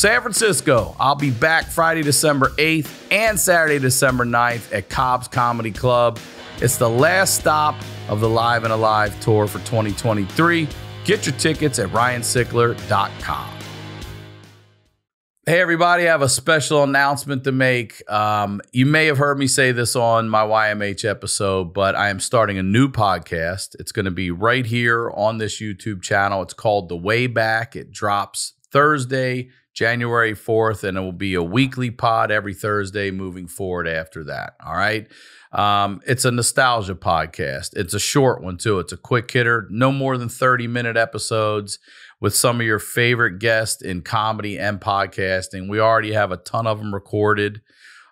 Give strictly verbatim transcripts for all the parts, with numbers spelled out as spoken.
San Francisco, I'll be back Friday, December eighth and Saturday, December ninth at Cobb's Comedy Club. It's the last stop of the Live and Alive tour for twenty twenty-three. Get your tickets at Ryan Sickler dot com. Hey, everybody, I have a special announcement to make. Um, you may have heard me say this on my Y M H episode, but I am starting a new podcast. It's going to be right here on this YouTube channel. It's called The Way Back. It drops Thursday, January fourth, and it will be a weekly pod every Thursday moving forward after that. All right. Um, it's a nostalgia podcast. It's a short one, too. It's a quick hitter, no more than thirty minute episodes with some of your favorite guests in comedy and podcasting. We already have a ton of them recorded.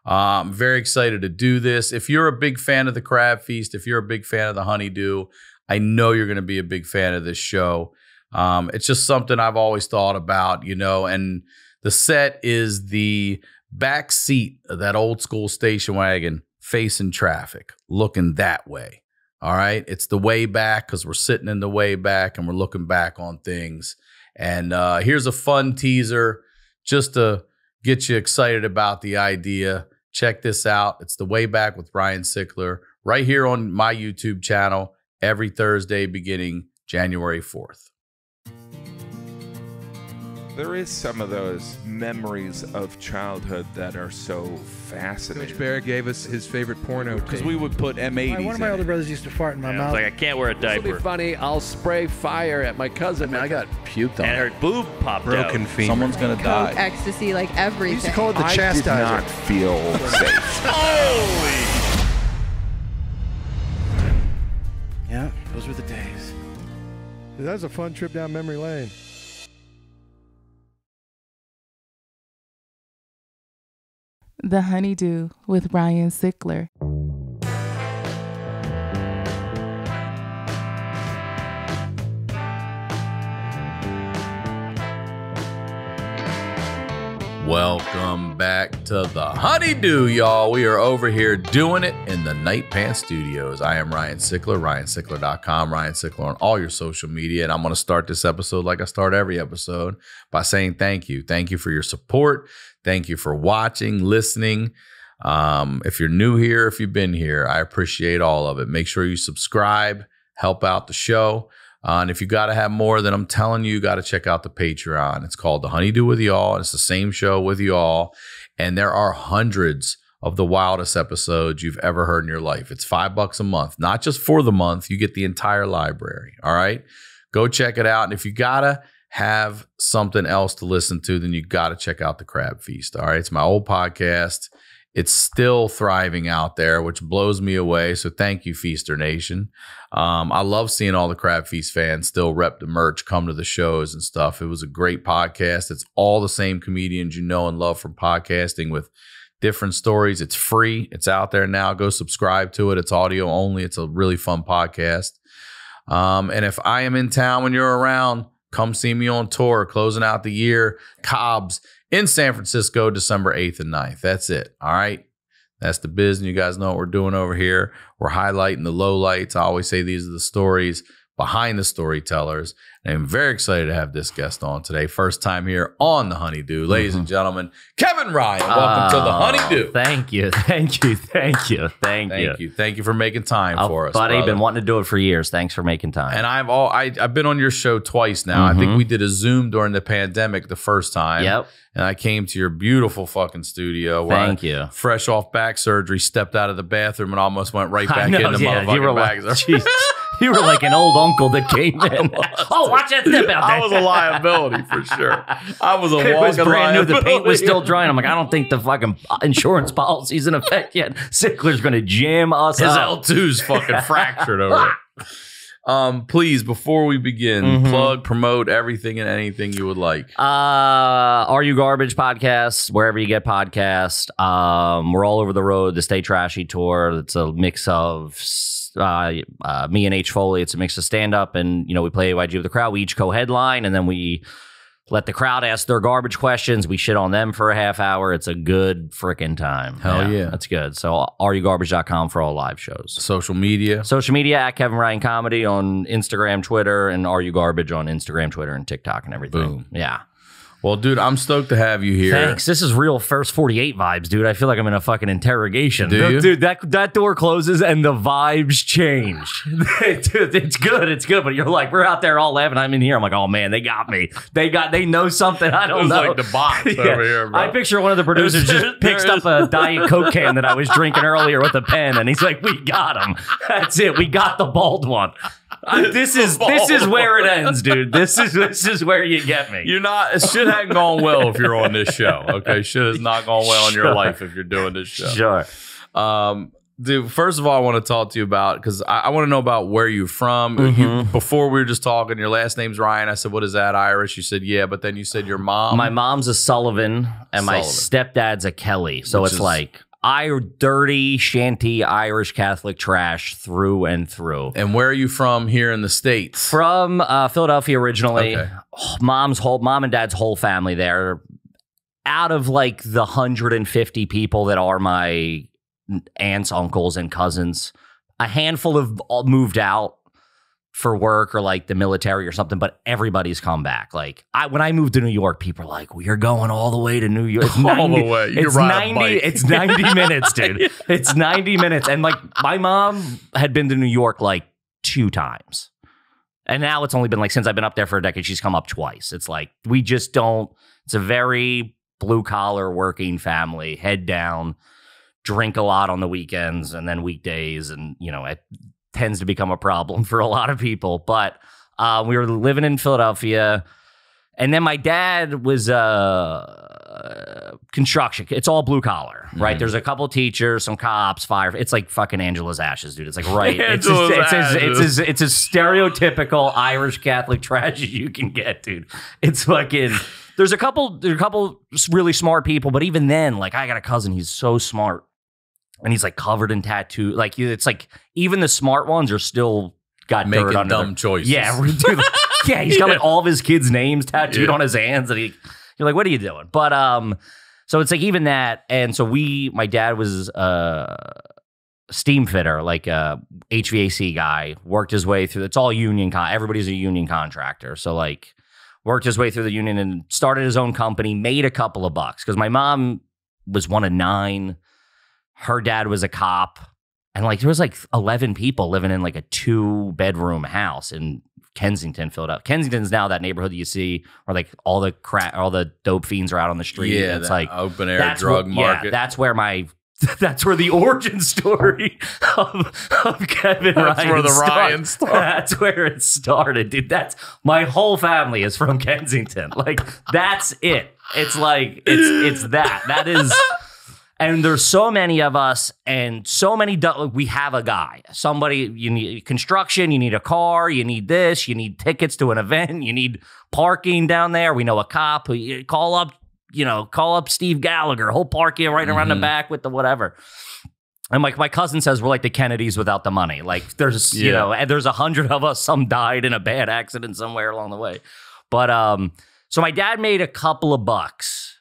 Uh, I'm very excited to do this. If you're a big fan of The Crab Feast, if you're a big fan of The Honeydew, I know you're going to be a big fan of this show. Um, it's just something I've always thought about, you know, and the set is the back seat of that old school station wagon, facing traffic, looking that way. All right. It's the way back because we're sitting in the way back and we're looking back on things. And uh, here's a fun teaser just to get you excited about the idea. Check this out. It's The Way Back with Ryan Sickler right here on my YouTube channel every Thursday beginning January fourth. There is some of those memories of childhood that are so fascinating. Coach Barrett gave us his favorite porno because we would put M eighties. One of my older brothers used to fart in my yeah, mouth. I was like, I can't wear a diaper. This will be funny. I'll spray fire at my cousin. Man, I got puked on. And her boob popped Broken out. Broken femur. Someone's gonna Coke, die. Ecstasy, like everything. We used to call it the I chastiser. I did not feel safe. Holy! Yeah, those were the days. Dude, that was a fun trip down memory lane. The Honeydew with Ryan Sickler. Welcome back to The Honeydew, y'all. We are over here doing it in the Night Pant Studios. I am Ryan Sickler, Ryan Sickler dot com, Ryan Sickler on all your social media. And I'm going to start this episode like I start every episode by saying thank you. Thank you for your support. Thank you for watching, listening. Um, if you're new here, if you've been here, I appreciate all of it. Make sure you subscribe, help out the show. Uh, and if you got to have more, then I'm telling you, you got to check out the Patreon. It's called The Honeydew with Y'all. It's the same show with y'all. And there are hundreds of the wildest episodes you've ever heard in your life. It's five bucks a month, not just for the month. You get the entire library. All right, go check it out. And if you got to have something else to listen to, then you got to check out The Crab Feast. All right. It's my old podcast. It's still thriving out there, which blows me away. So thank you, Feaster Nation. Um, I love seeing all the Crab Feast fans still rep the merch, come to the shows and stuff. It was a great podcast. It's all the same comedians you know and love from podcasting with different stories. It's free. It's out there now. Go subscribe to it. It's audio only. It's a really fun podcast. Um, and if I am in town when you're around, come see me on tour, closing out the year. Cobb's in San Francisco, December eighth and ninth. That's it. All right. That's the biz. And you guys know what we're doing over here. We're highlighting the lowlights. I always say these are the stories behind the storytellers. And I'm very excited to have this guest on today. First time here on The Honeydew. Ladies mm-hmm. and gentlemen, Kevin Ryan. Welcome uh, to The Honeydew. Thank you. Thank you. Thank you. Thank, thank you. you. Thank you for making time oh, for us, buddy. I've been wanting to do it for years. Thanks for making time. And I've all I, I've been on your show twice now. Mm-hmm. I think we did a Zoom during the pandemic the first time. Yep. And I came to your beautiful fucking studio. Where Thank I, you. Fresh off back surgery, stepped out of the bathroom and almost went right back know, into yeah, motherfucking back surgery. You were like an old uncle that came in. Oh, watch that step out there. I was a liability for sure. I was a walking liability. It was brand new. The paint was still drying. I'm like, I don't think the fucking insurance policy's in effect yet. Sickler's going to jam us His up. His L two's fucking fractured over it. Um, please, before we begin, mm-hmm. plug, promote everything and anything you would like. Uh, Are You Garbage podcast, wherever you get podcasts. Um, we're all over the road. The Stay Trashy Tour. It's a mix of... Uh, uh, me and H Foley. It's a mix of stand up, and you know we play A Y G with the crowd. We each co-headline, and then we let the crowd ask their garbage questions. We shit on them for a half hour. It's a good freaking time. Hell yeah, yeah, that's good. So are you garbage dot com for all live shows. Social media, social media at Kevin Ryan Comedy on Instagram, Twitter, and Are You Garbage on Instagram, Twitter, and TikTok, and everything. Boom. Yeah. Well, dude, I'm stoked to have you here. Thanks. This is real First forty-eight vibes, dude. I feel like I'm in a fucking interrogation. Do you? Dude, that, that door closes and the vibes change. Dude, it's good. It's good. But you're like, we're out there all laughing. I'm in here. I'm like, oh, man, they got me. They got, they know something I don't know. It was like the box yeah. over here, bro. I picture one of the producers just picks up a Diet Coke can that I was drinking earlier with a pen, and he's like, we got him. That's it. We got the bald one. I, this is this is where it ends, dude. This is this is where you get me. You're not shit hasn't gone well if you're on this show. Okay, shit has not gone well sure. in your life if you're doing this show. Sure, um, dude. First of all, I want to talk to you about because I, I want to know about where you're from. Mm-hmm. You, before we were just talking, your last name's Ryan. I said, "What is that, Irish?" You said, "Yeah," but then you said your mom. My mom's a Sullivan, and Sullivan. my stepdad's a Kelly. So Which it's is, like. I dirty shanty Irish Catholic trash through and through. And where are you from here in the States? From uh, Philadelphia originally. Okay. Oh, mom's whole mom and dad's whole family there. Out of like the one hundred fifty people that are my aunts, uncles, and cousins, a handful have moved out for work or like the military or something, but everybody's come back. Like I, when I moved to New York, people are like, well, you're going all the way to New York. It's all the way. You it's, ride ninety, a bike. It's ninety minutes, dude. Yeah. It's ninety minutes. And like my mom had been to New York like two times. And now it's only been like, since I've been up there for a decade, she's come up twice. It's like, we just don't, it's a very blue collar working family, head down, drink a lot on the weekends and then weekdays. And you know, at tends to become a problem for a lot of people. But uh, we were living in Philadelphia. And then my dad was uh, construction. It's all blue collar, right? Mm. There's a couple teachers, some cops, fire. It's like fucking Angela's Ashes, dude. It's like, right. It's as, it's, as, it's, as, it's as stereotypical Irish Catholic trash as you can get, dude. It's fucking... There's a couple, there's a couple really smart people, but even then, like, I got a cousin. He's so smart. And he's like covered in tattoo. Like it's like even the smart ones are still got making dirt under dumb their, choices. Yeah, dude, yeah. He's got yeah. like all of his kids' names tattooed yeah. on his hands, and he, you're like, what are you doing? But um, so it's like even that. And so we, my dad was a steam fitter, like a H V A C guy, worked his way through. It's all union. Con everybody's a union contractor, so like worked his way through the union and started his own company. Made a couple of bucks because my mom was one of nine. Her dad was a cop, and like there was like eleven people living in like a two bedroom house in Kensington, Philadelphia. Kensington's now that neighborhood you see, where like all the crap, all the dope fiends are out on the street. Yeah, it's like open air drug market. Yeah, that's where my, that's where the origin story of, of Kevin Ryan. That's where the Ryan started. That's where it started, dude. That's my whole family is from Kensington. Like that's it. It's like it's it's that that is. And there's so many of us and so many, we have a guy, somebody, you need construction, you need a car, you need this, you need tickets to an event, you need parking down there. We know a cop who call up, you know, call up Steve Gallagher, he'll park you right mm-hmm. around the back with the whatever. And like my cousin says, we're like the Kennedys without the money. Like there's, yeah. you know, and there's a hundred of us, some died in a bad accident somewhere along the way. But um, so my dad made a couple of bucks.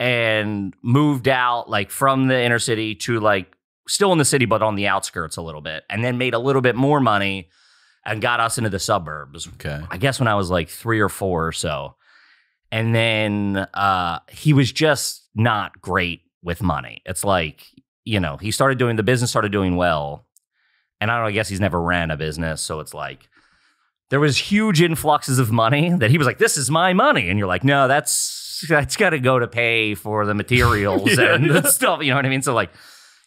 And moved out like from the inner city to like still in the city, but on the outskirts a little bit, and then made a little bit more money and got us into the suburbs. Okay. I guess when I was like three or four or so. And then uh, he was just not great with money. It's like, you know, he started doing the business, started doing well. And I don't know, I guess he's never ran a business. So it's like there was huge influxes of money that he was like, this is my money. And you're like, no, that's. That's got to go to pay for the materials yeah, and the yeah. stuff. You know what I mean? So like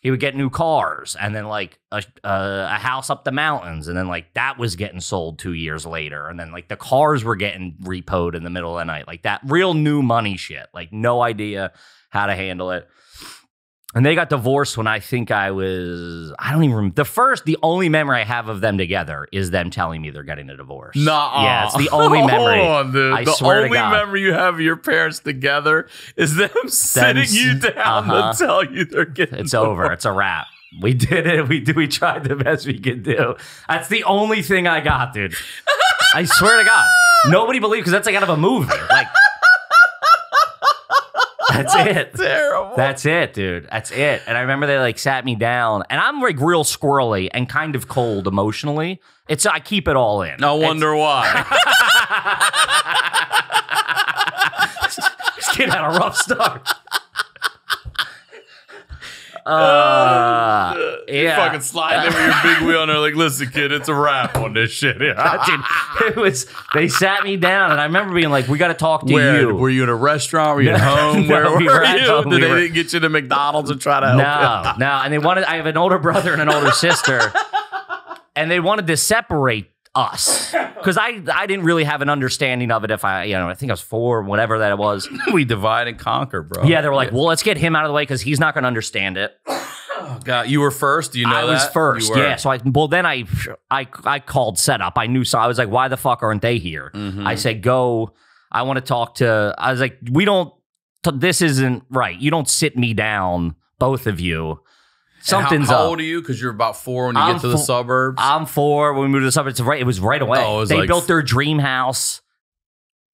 he would get new cars and then like a, uh, a house up the mountains. And then like that was getting sold two years later. And then like the cars were getting repoed in the middle of the night. Like that real new money shit, like no idea how to handle it. And they got divorced when I think I was, I don't even remember. The first, the only memory I have of them together is them telling me they're getting a divorce. Nuh-uh. Yeah, it's the only memory. Hold on, dude. I the swear only to God. memory you have of your parents together is them, them sitting you down uh-huh. to tell you they're getting It's divorced. over. It's a wrap. We did it. We do. We tried the best we could do. That's the only thing I got, dude. I swear to God. Nobody believed because that's like out of a movie. Like. That's, That's it. Terrible. That's it, dude. That's it. And I remember they like sat me down, and I'm like real squirrely and kind of cold emotionally. It's I keep it all in. No wonder it's, why. kid had a rough start. Uh, uh, yeah. Fucking sliding over your big wheel, and they're like, "Listen, kid, it's a wrap on this shit." Yeah, dude, it was. They sat me down, and I remember being like, "We got to talk to Where, you." Were you in a restaurant? Were you at home? No, Where we were, were at you? Home. Did we they were... didn't get you to McDonald's and try to help? No, you? no. And they wanted. I have an older brother and an older sister, and they wanted to separate us because I I didn't really have an understanding of it. If I you know I think I was four or whatever that it was. We divide and conquer, bro. Yeah, they were like, yeah. well, let's get him out of the way because he's not going to understand it. Oh God, you were first. Do you know I that? was first. Yeah. So I well then I I I called setup. I knew so I was like, why the fuck aren't they here? Mm-hmm. I said, go. I want to talk to. I was like, we don't. This isn't right. You don't sit me down, both of you. Something's how, how old up. Are you? Because you're about four when you I'm get to the suburbs. I'm four when we moved to the suburbs. Right, it was right away. Oh, was they like built their dream house.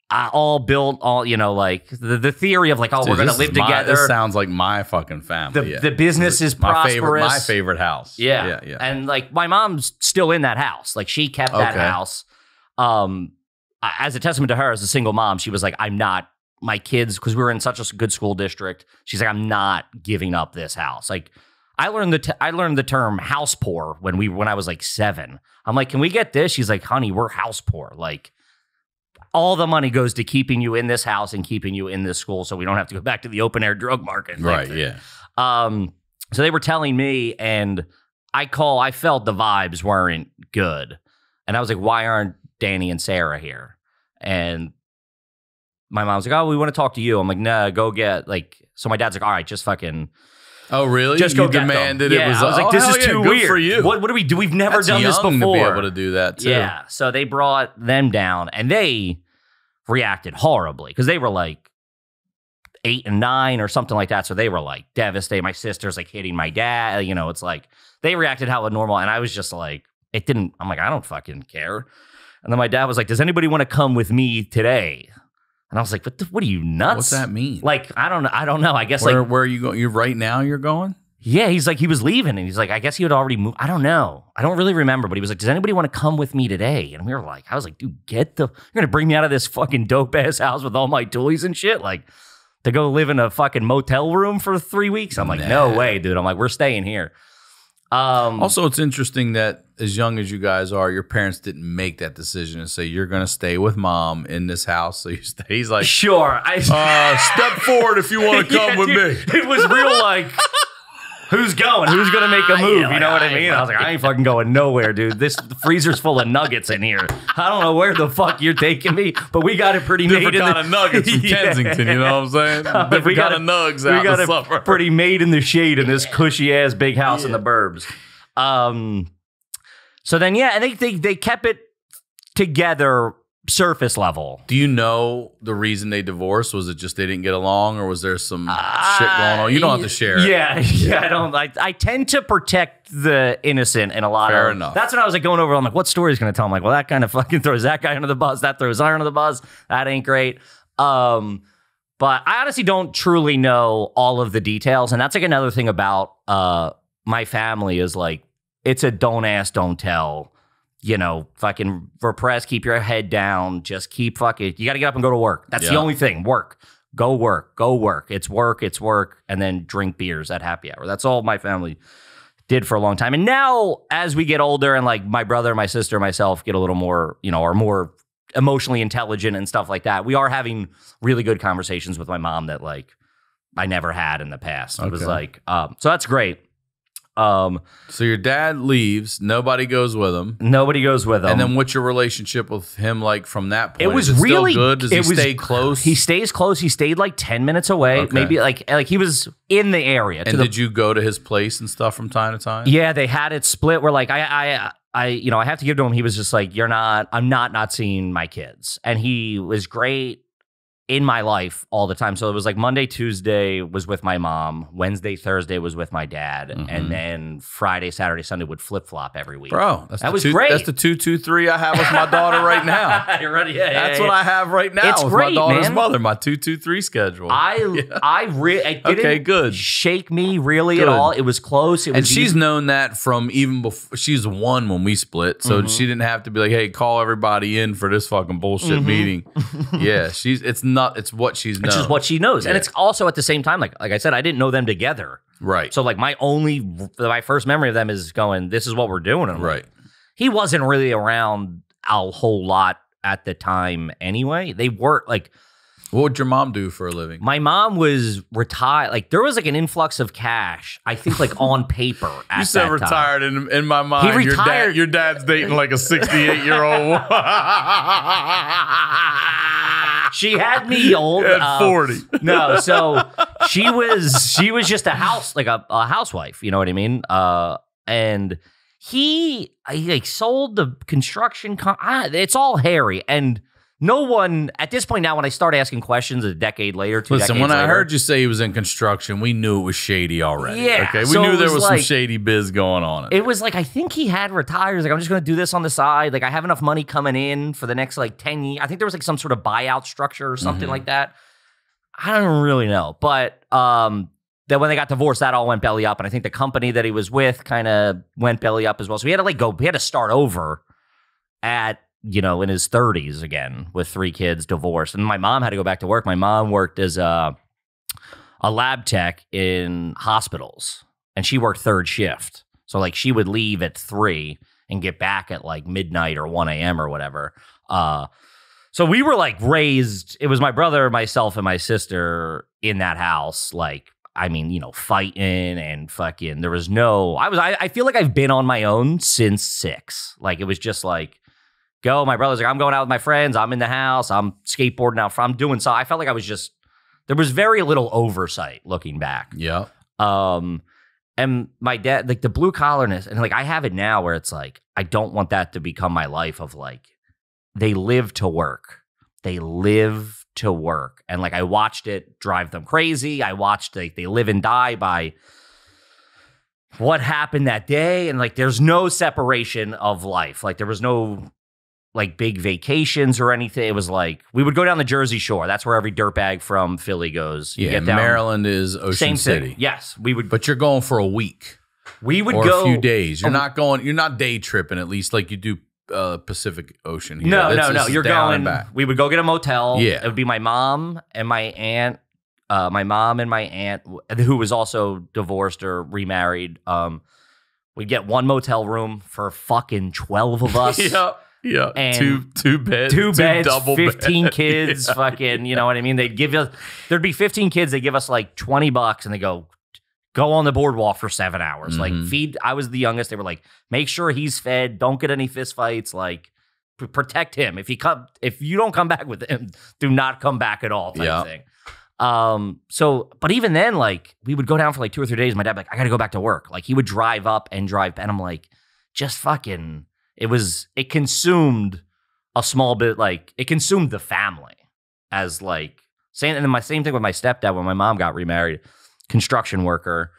I all built all you know, like the, the theory of like, oh, dude, we're gonna live my, together. This sounds like my fucking family. The, yeah. the business is my prosperous. Favorite, my favorite house. Yeah. yeah, yeah. And like my mom's still in that house. Like she kept okay. that house. Um, as a testament to her, as a single mom, she was like, I'm not my kids because we were in such a good school district. She's like, I'm not giving up this house. Like. I learned the t I learned the term house poor when we when I was like seven. I'm like, can we get this? She's like, honey, we're house poor. Like, all the money goes to keeping you in this house and keeping you in this school, so we don't have to go back to the open air drug market. Right? Thing. Yeah. Um. So they were telling me, and I call. I felt the vibes weren't good, and I was like, why aren't Danny and Sarah here? And my mom's like, oh, we want to talk to you. I'm like, nah, go get like. So my dad's like, all right, just fucking. Oh really? Just go you demanded yeah. it was. I was like, oh, "This is yeah, too weird for you." What, what do we do? We've never That's done young this before. To be able to do that, too. Yeah. So they brought them down, and they reacted horribly because they were like eight and nine or something like that. So they were like devastated. My sister's like hitting my dad. You know, it's like they reacted how a normal, and I was just like, it didn't. I'm like, I don't fucking care. And then my dad was like, "Does anybody want to come with me today?" And I was like, "What? The, what are you nuts? What's that mean? Like, I don't, I don't know. I guess where, like, where are you going? You're right now. You're going? Yeah. He's like, he was leaving, and he's like, I guess he had already moved. I don't know. I don't really remember. But he was like, does anybody want to come with me today? And we were like, I was like, dude, get the, you're gonna bring me out of this fucking dope ass house with all my toys and shit, like, to go live in a fucking motel room for three weeks. I'm like, nah. no way, dude. I'm like, we're staying here. Um, also, it's interesting that as young as you guys are, your parents didn't make that decision and say, you're going to stay with mom in this house. So you stay. He's like, sure. I, uh, step forward if you want to come yeah, with dude, me. It was real like, who's going? Who's going to make a move? Yeah, you know like, what I mean? I was like, I ain't fucking going nowhere, dude. This freezer's full of nuggets in here. I don't know where the fuck you're taking me, but we got it pretty Different made. Different kind in the, of nuggets from yeah. Kensington, you know what I'm saying? Different uh, we kind got of nugs out We got it supper. pretty made in the shade in this cushy-ass big house yeah. in the burbs. Um, so then, yeah, and they, they, they kept it together surface level. Do you know the reason they divorced? Was it just they didn't get along, or was there some uh, shit going on? You don't have to share it. Yeah, yeah, I don't. I, I tend to protect the innocent in a lot Fair of... Fair enough. That's when I was like going over, I'm like, what story is going to tell? I'm like, well, that kind of fucking throws that guy under the bus. That throws her under the bus. That ain't great. Um, but I honestly don't truly know all of the details. And that's like another thing about uh, my family is like, it's a don't ask, don't tell. You know, fucking repress, keep your head down, just keep fucking, you got to get up and go to work. That's yeah. the only thing, work, go work, go work. It's work, it's work, and then drink beers at happy hour. That's all my family did for a long time. And now as we get older and like my brother, my sister, myself get a little more, you know, are more emotionally intelligent and stuff like that, we are having really good conversations with my mom that like I never had in the past. Okay. It was like, um, so that's great. Um, so your dad leaves, nobody goes with him. Nobody goes with him. And then what's your relationship with him like from that point? It was Is it really still good? Does it he was, stay close? He stays close. He stayed like ten minutes away. Okay. Maybe like, like he was in the area. And the, did you go to his place and stuff from time to time? Yeah, they had it split where like, I, I, I, you know, I have to give to him. He was just like, you're not, I'm not, not seeing my kids. And he was great in my life all the time. So it was like Monday, Tuesday was with my mom. Wednesday, Thursday was with my dad. Mm-hmm. And then Friday, Saturday, Sunday would flip-flop every week. Bro, that's that the was two, great. That's the two, two, three I have with my daughter right now. You're ready? Yeah, that's yeah, what yeah. I have right now it's with great, my daughter's man. mother, my two, two, three schedule. I yeah. I really it didn't okay, good. shake me really good. at all. It was close. It was and she's easy. known that from even before. She's one when we split. So mm-hmm. she didn't have to be like, hey, call everybody in for this fucking bullshit mm-hmm. meeting. Yeah, she's it's not not, it's what she's known. It's just what she knows. Yeah. And it's also at the same time, like like I said, I didn't know them together. Right. So like my only, my first memory of them is going, this is what we're doing. And right. Like, he wasn't really around a whole lot at the time anyway. They weren't like. What would your mom do for a living? My mom was retired. Like there was like an influx of cash. I think like on paper. At you said that retired time. In, in my mind. He retired. Your, dad, your dad's dating like a sixty-eight year old. She had me old. At uh, forty. No, so she was she was just a house like a, a housewife. You know what I mean? Uh, and he, he like sold the construction. Con I, it's all hairy and. No one, at this point now, when I start asking questions a decade later, two Listen, when later, I heard you say he was in construction, we knew it was shady already. Yeah. Okay, we so knew there was like, some shady biz going on. It there. was like, I think he had retired. Like, I'm just going to do this on the side. Like, I have enough money coming in for the next, like, ten years. I think there was, like, some sort of buyout structure or something mm-hmm. like that. I don't really know. But um, then when they got divorced, that all went belly up. And I think the company that he was with kind of went belly up as well. So he had to, like, go, he had to start over at, you know, in his thirties again with three kids, divorced. And my mom had to go back to work. My mom worked as a, a lab tech in hospitals, and she worked third shift. So, like, she would leave at three and get back at, like, midnight or one A M or whatever. Uh, so we were, like, raised. It was my brother, myself, and my sister in that house, like, I mean, you know, fighting and fucking. There was no, I was, I, I feel like I've been on my own since six. Like, it was just, like, go. My brother's like, I'm going out with my friends. I'm in the house. I'm skateboarding out front. I'm doing so. I felt like I was just, there was very little oversight looking back. Yeah. Um, and my dad, like the blue collarness, and like I have it now where it's like, I don't want that to become my life of like, they live to work. They live to work. And like I watched it drive them crazy. I watched like they live and die by what happened that day. And like there's no separation of life. Like there was no, like big vacations or anything. It was like we would go down the Jersey Shore. That's where every dirtbag from Philly goes. You yeah, get down. Maryland is Ocean Same City. Thing. Yes, we would. But you're going for a week. We would or go a few days. You're not going. You're not day tripping. At least like you do uh, Pacific Ocean. Here. No, that's, no, no. You're going. Back. We would go get a motel. Yeah, it would be my mom and my aunt. Uh, my mom and my aunt, who was also divorced or remarried. Um, we'd get one motel room for fucking twelve of us. Yep. Yeah, and two two beds, two beds, double fifteen bed. kids, yeah, fucking, you know what I mean? They'd give us, there'd be fifteen kids. They give us like twenty bucks, and they go, go on the boardwalk for seven hours. Mm-hmm. Like feed. I was the youngest. They were like, make sure he's fed. Don't get any fistfights. Like protect him. If he come, if you don't come back with him, do not come back at all. Type yeah. thing. Um. So, but even then, like we would go down for like two or three days. My dad like, I got to go back to work. Like he would drive up and drive, and I'm like, just fucking. It was, it consumed a small bit, like, it consumed the family as, like, same, and then my same thing with my stepdad when my mom got remarried, construction worker,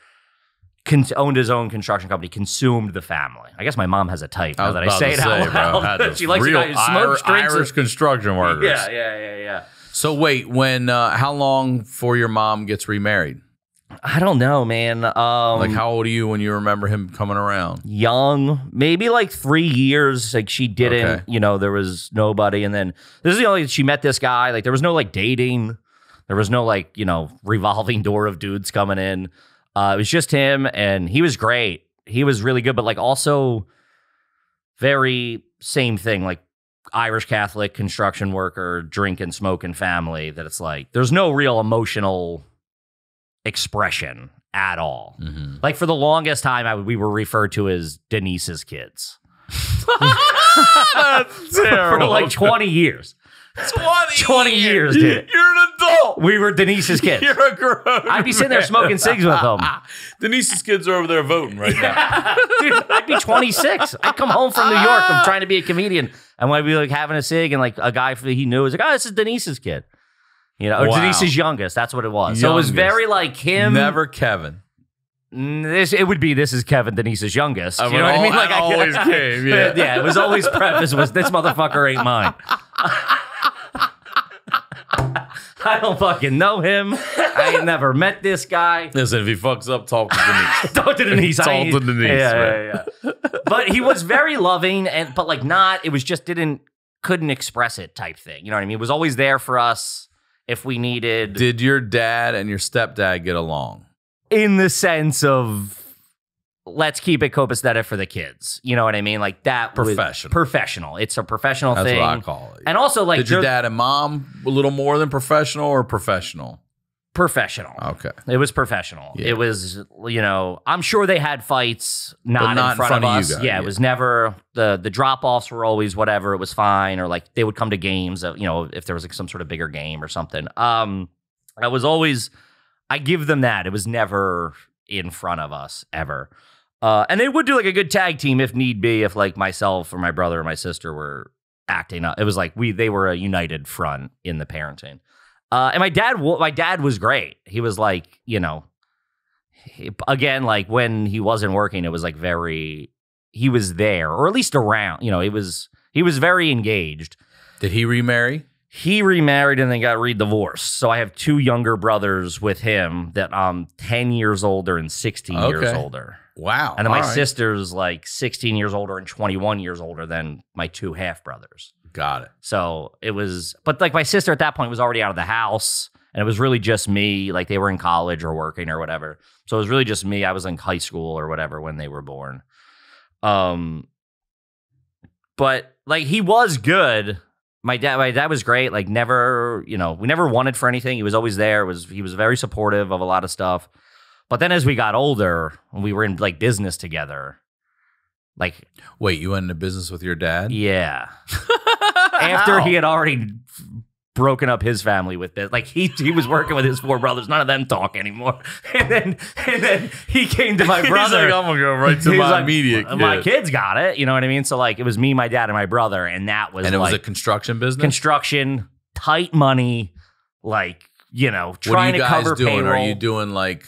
con owned his own construction company, consumed the family. I guess my mom has a type, now that I say it out loud. She likes real Irish, Irish construction workers. Yeah, yeah, yeah, yeah. So, wait, when, uh, how long before your mom gets remarried? I don't know, man. Um, like, how old are you when you remember him coming around? Young. Maybe, like, three years. Like, she didn't. Okay. You know, there was nobody. And then this is the only she met this guy. Like, there was no, like, dating. There was no, like, you know, revolving door of dudes coming in. Uh, it was just him, and he was great. He was really good, but, like, also very same thing. Like, Irish Catholic construction worker, drinking, smoking family that it's like there's no real emotional expression at all. Mm-hmm. Like for the longest time, I we were referred to as Denise's kids. That's terrible. For like twenty years. twenty, twenty years, dude. You're an adult. We were Denise's kids. You're a grown I'd be sitting man. there smoking cigs with them. Denise's kids are over there voting right yeah. now. Dude, I'd be twenty-six. I'd come home from New York. I'm trying to be a comedian. And when I'd be like having a cig and like a guy he knew was like, oh, this is Denise's kid. You know, wow. Or Denise's youngest. That's what it was. Youngest. So it was very like him. Never Kevin. This it would be. This is Kevin, Denise's youngest. I you know all, what I mean? Like I always I, came. Yeah, yeah. It was always preface was this motherfucker ain't mine. I don't fucking know him. I ain't never met this guy. Listen, if he fucks up, talk to Denise. Talk to Denise. Talk to Denise. Yeah, yeah, yeah. But he was very loving, and but like not. It was just didn't couldn't express it type thing. You know what I mean? It was always there for us. if we needed. Did your dad and your stepdad get along? In the sense of, let's keep it copacetic for the kids. You know what I mean? Like that. Professional. Professional. It's a professional That's thing. That's what I call it. And also, like, did your dad and mom a little more than professional or professional? Professional. Okay. It was professional. Yeah. It was, you know, I'm sure they had fights, not, not in, front in front of, of us. You guys, yeah, yeah, it was never, the the drop-offs were always whatever, it was fine, or like they would come to games, you know, if there was like some sort of bigger game or something. Um, I was always, I give them that. It was never in front of us, ever. Uh, and they would do like a good tag team if need be, if like myself or my brother or my sister were acting up. It was like we they were a united front in the parenting. Uh, and my dad, my dad was great. He was like, you know, he, again, like when he wasn't working, it was like very, he was there or at least around, you know, it was, he was very engaged. Did he remarry? He remarried and then got re-divorced. So I have two younger brothers with him that I'm ten years older and sixteen okay. years older. Wow. And then my right. sister's like sixteen years older and twenty-one years older than my two half brothers. Got it. So it was, but like my sister at that point was already out of the house and it was really just me. Like they were in college or working or whatever. So it was really just me. I was in high school or whatever when they were born. Um, but like he was good. My dad, my dad was great. Like never, you know, we never wanted for anything. He was always there. It was, he was very supportive of a lot of stuff. But then as we got older, we were in like business together. Like, wait, you went into business with your dad? Yeah. After Ow. he had already broken up his family with this, like he he was working with his four brothers. None of them talk anymore. And then and then he came to my brother. He's like, I'm gonna go right to my like, immediate. Kid. My kids got it. You know what I mean? So like, it was me, my dad, and my brother, and that was. And it like, was a construction business. Construction, tight money, like you know, trying what are you guys to cover doing? Payroll. Are you doing like?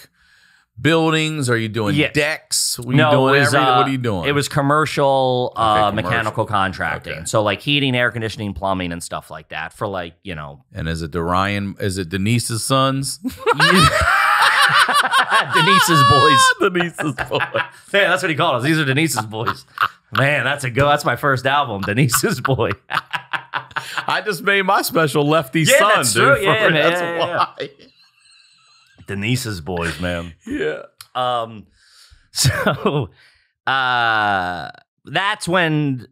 Buildings? Are you doing yeah. decks? What are no, you doing it was, every, uh, what are you doing? It was commercial, okay, uh, commercial. mechanical contracting. Okay. So like heating, air conditioning, plumbing, and stuff like that. For like you know. And is it the Ryan? Is it Denise's sons? Denise's boys. Denise's boys. Yeah, that's what he called us. These are Denise's boys. Man, that's a go. That's my first album, Denise's Boy. I just made my special Lefty yeah, Son, that's dude. True. Yeah, for, man, that's yeah, why. Yeah. Denise's boys, man. Yeah. Um, so uh, that's when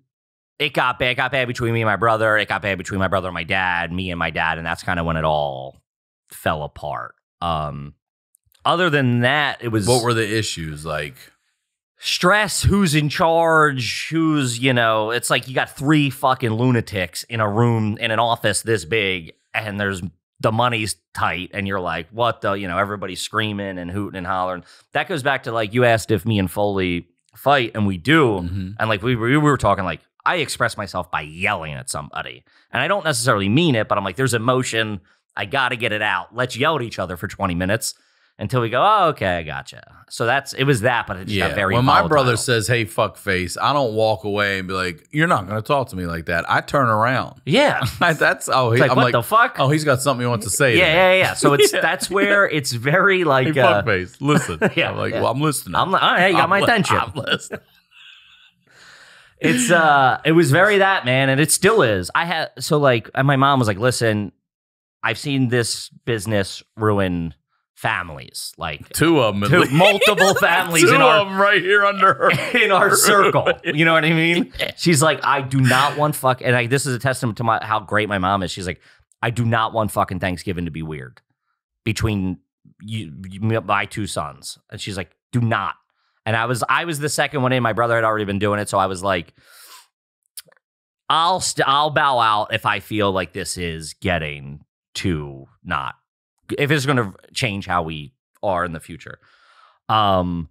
it got bad. It got bad between me and my brother. It got bad between my brother and my dad, me and my dad. And that's kind of when it all fell apart. Um, other than that, it was. What were the issues like? Stress, who's in charge, who's, you know, it's like you got three fucking lunatics in a room, in an office this big, and there's. The money's tight and you're like, what the, you know, everybody's screaming and hooting and hollering. That goes back to like, you asked if me and Foley fight and we do. Mm-hmm. And like, we, we were talking like, I express myself by yelling at somebody and I don't necessarily mean it, but I'm like, there's emotion. I got to get it out. Let's yell at each other for twenty minutes until we go, oh, okay, I gotcha. So that's, it was that, but it just yeah. got very When volatile. My brother says, hey, fuck face, I don't walk away and be like, you're not going to talk to me like that. I turn around. Yeah. that's, oh, he, like, I'm what like, the fuck? Oh, he's got something he wants to say. Yeah, to yeah, yeah. So it's, yeah. that's where it's very like. Hey, uh, fuck face, listen. yeah, I'm like, yeah. well, I'm listening. I'm like, all right, you got I'm my attention. I'm listening. it's, uh, it was very that, man. And it still is. I had, so like, and my mom was like, listen, I've seen this business ruin families, like two of them, two, multiple families, two in our, of them right here under her, in our circle. You know what I mean? Yeah. She's like, I do not want fuck, and I, this is a testament to my, how great my mom is. She's like, I do not want fucking Thanksgiving to be weird between you, you, my two sons, and she's like, do not. And I was, I was the second one in. My brother had already been doing it, so I was like, I'll, st I'll bow out if I feel like this is getting too not. If it's going to change how we are in the future. Um,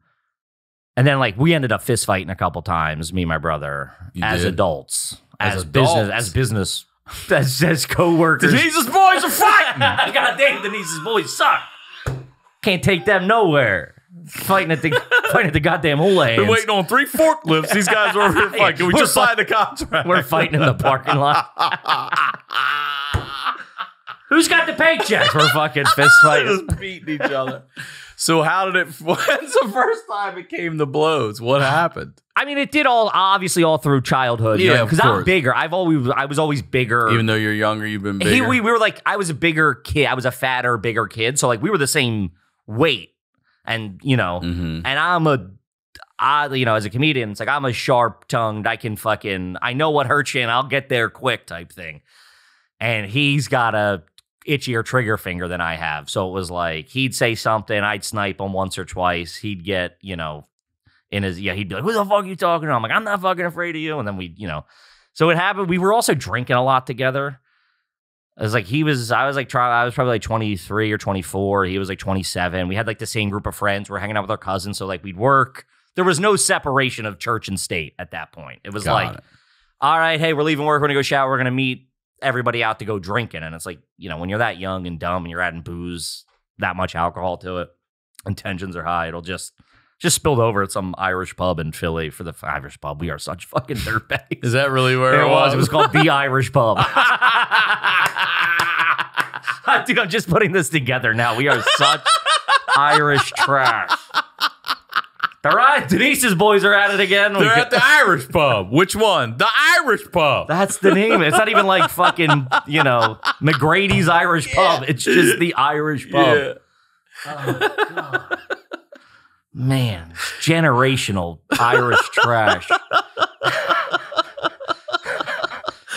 and then, like, we ended up fist fighting a couple times, me and my brother, you as did. adults. As, as adults. business, as business, as, as co-workers. Denise's boys are fighting! God damn, Denise's boys suck! Can't take them nowhere. Fighting at the fighting at the goddamn hula hands. We're waiting on three forklifts. These guys are over here fighting. Can we we're just sign the contract? We're fighting in the parking lot. Who's got the paycheck? We're fucking fist fighting. Just beating each other. So how did it, when's the first time it came to blows? What happened? I mean, it did all, obviously all through childhood. Yeah, because you know, I'm bigger. I've always, I was always bigger. Even though you're younger, you've been bigger. He, we, we were like, I was a bigger kid. I was a fatter, bigger kid. So like we were the same weight and, you know, mm-hmm. and I'm a, I, you know, as a comedian, it's like, I'm a sharp tongued, I can fucking, I know what hurts you and I'll get there quick type thing. And he's got a itchier trigger finger than I have. So it was like, he'd say something, I'd snipe him once or twice. He'd get, you know, in his, yeah, he'd be like, who the fuck are you talking to? I'm like, I'm not fucking afraid of you. And then we, you know, so it happened. We were also drinking a lot together. I was like, he was, I was like, I was probably like twenty-three or twenty-four. He was like twenty-seven. We had like the same group of friends. We're hanging out with our cousins. So like we'd work. There was no separation of church and state at that point. It was Got like, it. all right, hey, we're leaving work. We're going to go shower. We're going to meet everybody out to go drinking. And it's like, you know, when you're that young and dumb and you're adding booze, that much alcohol to it, and tensions are high, it'll just just spilled over at some Irish pub in Philly. For the Irish pub, we are such fucking dirtbags. Is that really where it, it was? It was called The Irish Pub. Dude, I'm just putting this together now. We are such Irish trash. All right, Denise's boys are at it again. They're at the Irish Pub. Which one? The Irish Pub. That's the name. It's not even like fucking, you know, McGrady's Irish yeah. Pub. It's just the Irish Pub. Yeah. Oh, God. Man, generational Irish trash.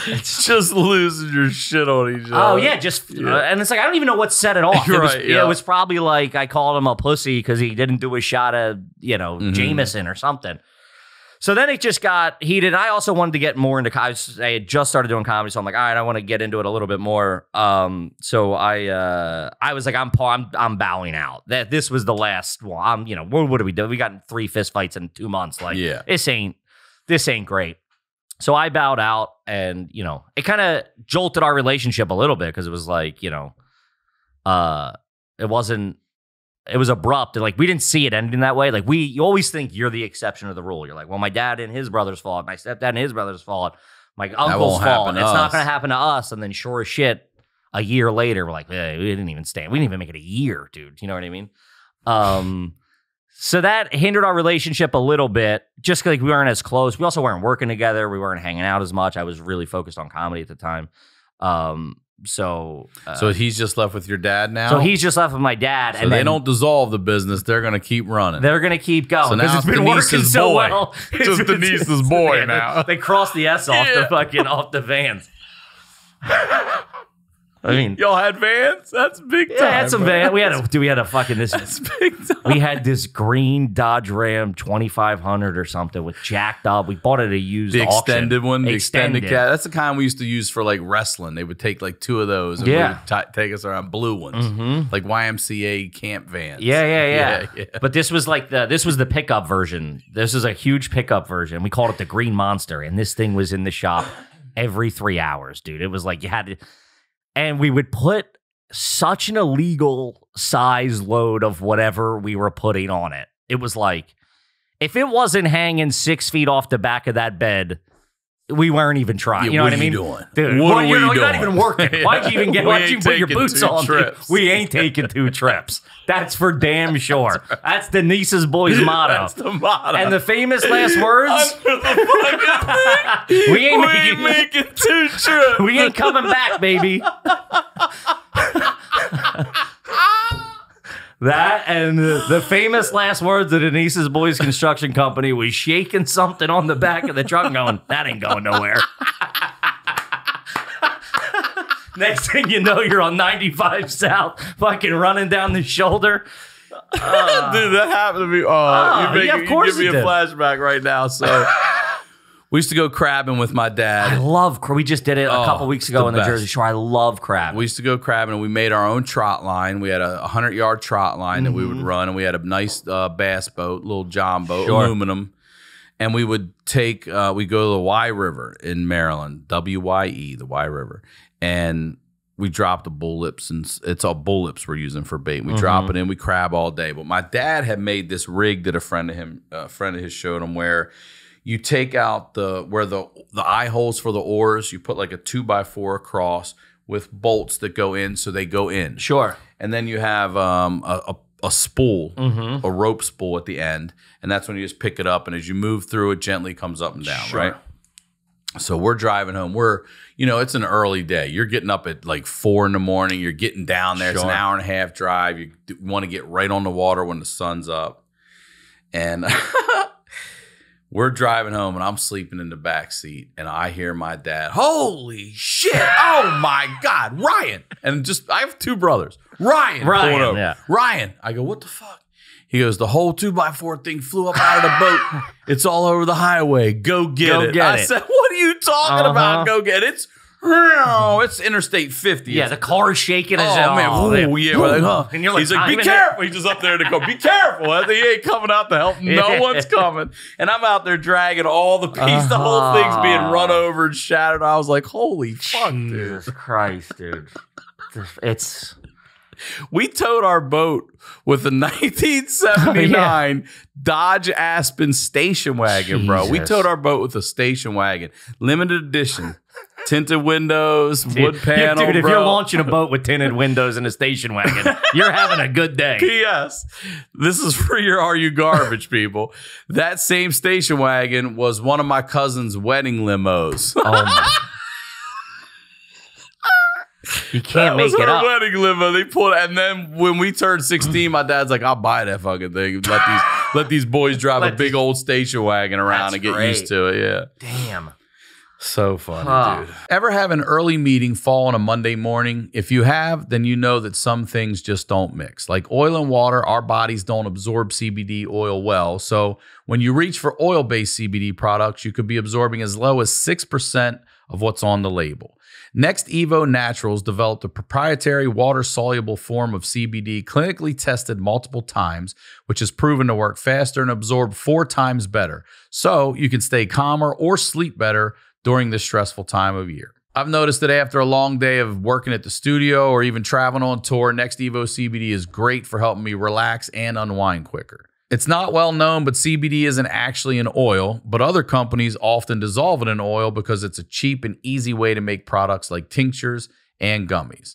It's just losing your shit on each other. Oh, yeah. Just, yeah. Uh, and it's like, I don't even know what set it off. It, right, was, yeah. it was probably like, I called him a pussy because he didn't do a shot of, you know, mm-hmm. Jameson or something. So then it just got heated. I also wanted to get more into comedy. I had just started doing comedy. So I'm like, all right, I want to get into it a little bit more. Um, so I uh, I was like, I'm, I'm I'm bowing out. That This was the last one. I'm, you know, what, what do we do? We got three fist fights in two months. Like, yeah. this ain't this ain't great. So I bowed out, and, you know, it kind of jolted our relationship a little bit because it was like, you know, uh, it wasn't, it was abrupt. And like, we didn't see it ending that way. Like, we, you always think you're the exception to the rule. You're like, well, my dad and his brother's fault. My stepdad and his brother's fault. My uncle's fault. It's not going to happen to us. And then sure as shit, a year later, we're like, eh, we didn't even stand. We didn't even make it a year, dude. You know what I mean? Um... So that hindered our relationship a little bit, just like we weren't as close. We also weren't working together. We weren't hanging out as much. I was really focused on comedy at the time. Um, so uh, so he's just left with your dad now? So he's just left with my dad. So and they then, don't dissolve the business. They're going to keep running. They're going to keep going. So now it's, it's been working so boy. well. It's just Denise's boy yeah, now. They, they crossed the S off yeah. the fucking, off the vans. I mean, y'all had vans? That's big time. Yeah, had some vans. We had a, dude, we had a fucking this. That's big time. We had this green Dodge Ram twenty-five hundred or something with jacked up. We bought it a used the extended auction. one, the extended cat. That's the kind we used to use for like wrestling. They would take like two of those and yeah. we would take us around blue ones, mm-hmm. like Y M C A camp vans. Yeah, yeah, yeah, yeah, yeah. But this was like the this was the pickup version. This is a huge pickup version. We called it the Green Monster, and this thing was in the shop every three hours, dude. It was like you had to. And we would put such an illegal size load of whatever we were putting on it. It was like, if it wasn't hanging six feet off the back of that bed, we weren't even trying. Yeah, you know what, what I mean? Doing? Dude, what are you doing? You're not even working. yeah. Why'd you even get, why'd you put your boots on? We ain't taking two trips. That's for damn sure. That's, right. That's Denise's boy's motto. That's the motto. And the famous last words. we ain't, we making, ain't making two trips. We ain't coming back, baby. That and the famous last words of Denise's boys construction company was shaking something on the back of the truck and going, that ain't going nowhere. Next thing you know, you're on ninety-five South, fucking running down the shoulder. Uh, Dude, that happened to me. Oh, uh, you, make, yeah, of course you give me a did. flashback right now. So we used to go crabbing with my dad. I love crab. We just did it a oh, couple weeks ago the on the best. Jersey Shore. I love crab. We used to go crabbing, and we made our own trot line. We had a hundred-yard trot line mm-hmm. that we would run, and we had a nice uh, bass boat, little john boat, sure. aluminum. And we would take uh, – we go to the Wye River in Maryland, W Y E, the Wye River, and we drop the bull lips, and it's all bull lips we're using for bait. We mm-hmm. drop it in. We crab all day. But my dad had made this rig that a friend of him, a friend of his showed him where – you take out the where the the eye holes for the oars. You put like a two by four across with bolts that go in, so they go in. Sure. And then you have um, a, a, a spool, mm-hmm. a rope spool at the end, and that's when you just pick it up, and as you move through, it gently comes up and down, sure. right? So we're driving home. We're, you know, it's an early day. You're getting up at like four in the morning. You're getting down there. Sure. It's an hour and a half drive. You want to get right on the water when the sun's up. And we're driving home, and I'm sleeping in the back seat, and I hear my dad, holy shit, oh my God, Ryan. And just, I have two brothers. Ryan. Ryan, yeah. Ryan. I go, what the fuck? He goes, the whole two by four thing flew up out of the boat. It's all over the highway. Go get Go it. Get I it. said, what are you talking uh-huh. about? Go get it. It's, oh, it's Interstate fifty. Yeah, it's, the car's shaking. Oh, as man. Oh, man. Ooh, yeah. Like, huh. And you're like, he's like, be careful. He's just up there to go, be careful. He ain't coming out to help. No one's coming. And I'm out there dragging all the piece. Uh-huh. The whole thing's being run over and shattered. I was like, holy fuck, Jesus dude. Jesus Christ, dude. It's... We towed our boat with a nineteen seventy-nine oh, yeah. Dodge Aspen station wagon, Jesus. bro. We towed our boat with a station wagon, limited edition, tinted windows, dude, wood panel, yeah, dude, bro. If you're launching a boat with tinted windows and a station wagon, you're having a good day. P S This is for your Are You Garbage people. That same station wagon was one of my cousin's wedding limos. Oh, my You can't that make was it her up. Wedding limo. They pulled, and then when we turned sixteen, my dad's like, "I'll buy that fucking thing. Let these let these boys drive let a big old station wagon around and get great. used to it." Yeah, damn, so funny, huh. dude. Ever have an early meeting fall on a Monday morning? If you have, then you know that some things just don't mix. Like oil and water, our bodies don't absorb C B D oil well. So when you reach for oil-based C B D products, you could be absorbing as low as six percent of what's on the label. NextEvo Naturals developed a proprietary water-soluble form of C B D clinically tested multiple times, which has proven to work faster and absorb four times better. So you can stay calmer or sleep better during this stressful time of year. I've noticed that after a long day of working at the studio or even traveling on tour, NextEvo C B D is great for helping me relax and unwind quicker. It's not well known, but C B D isn't actually an oil, but other companies often dissolve it in oil because it's a cheap and easy way to make products like tinctures and gummies.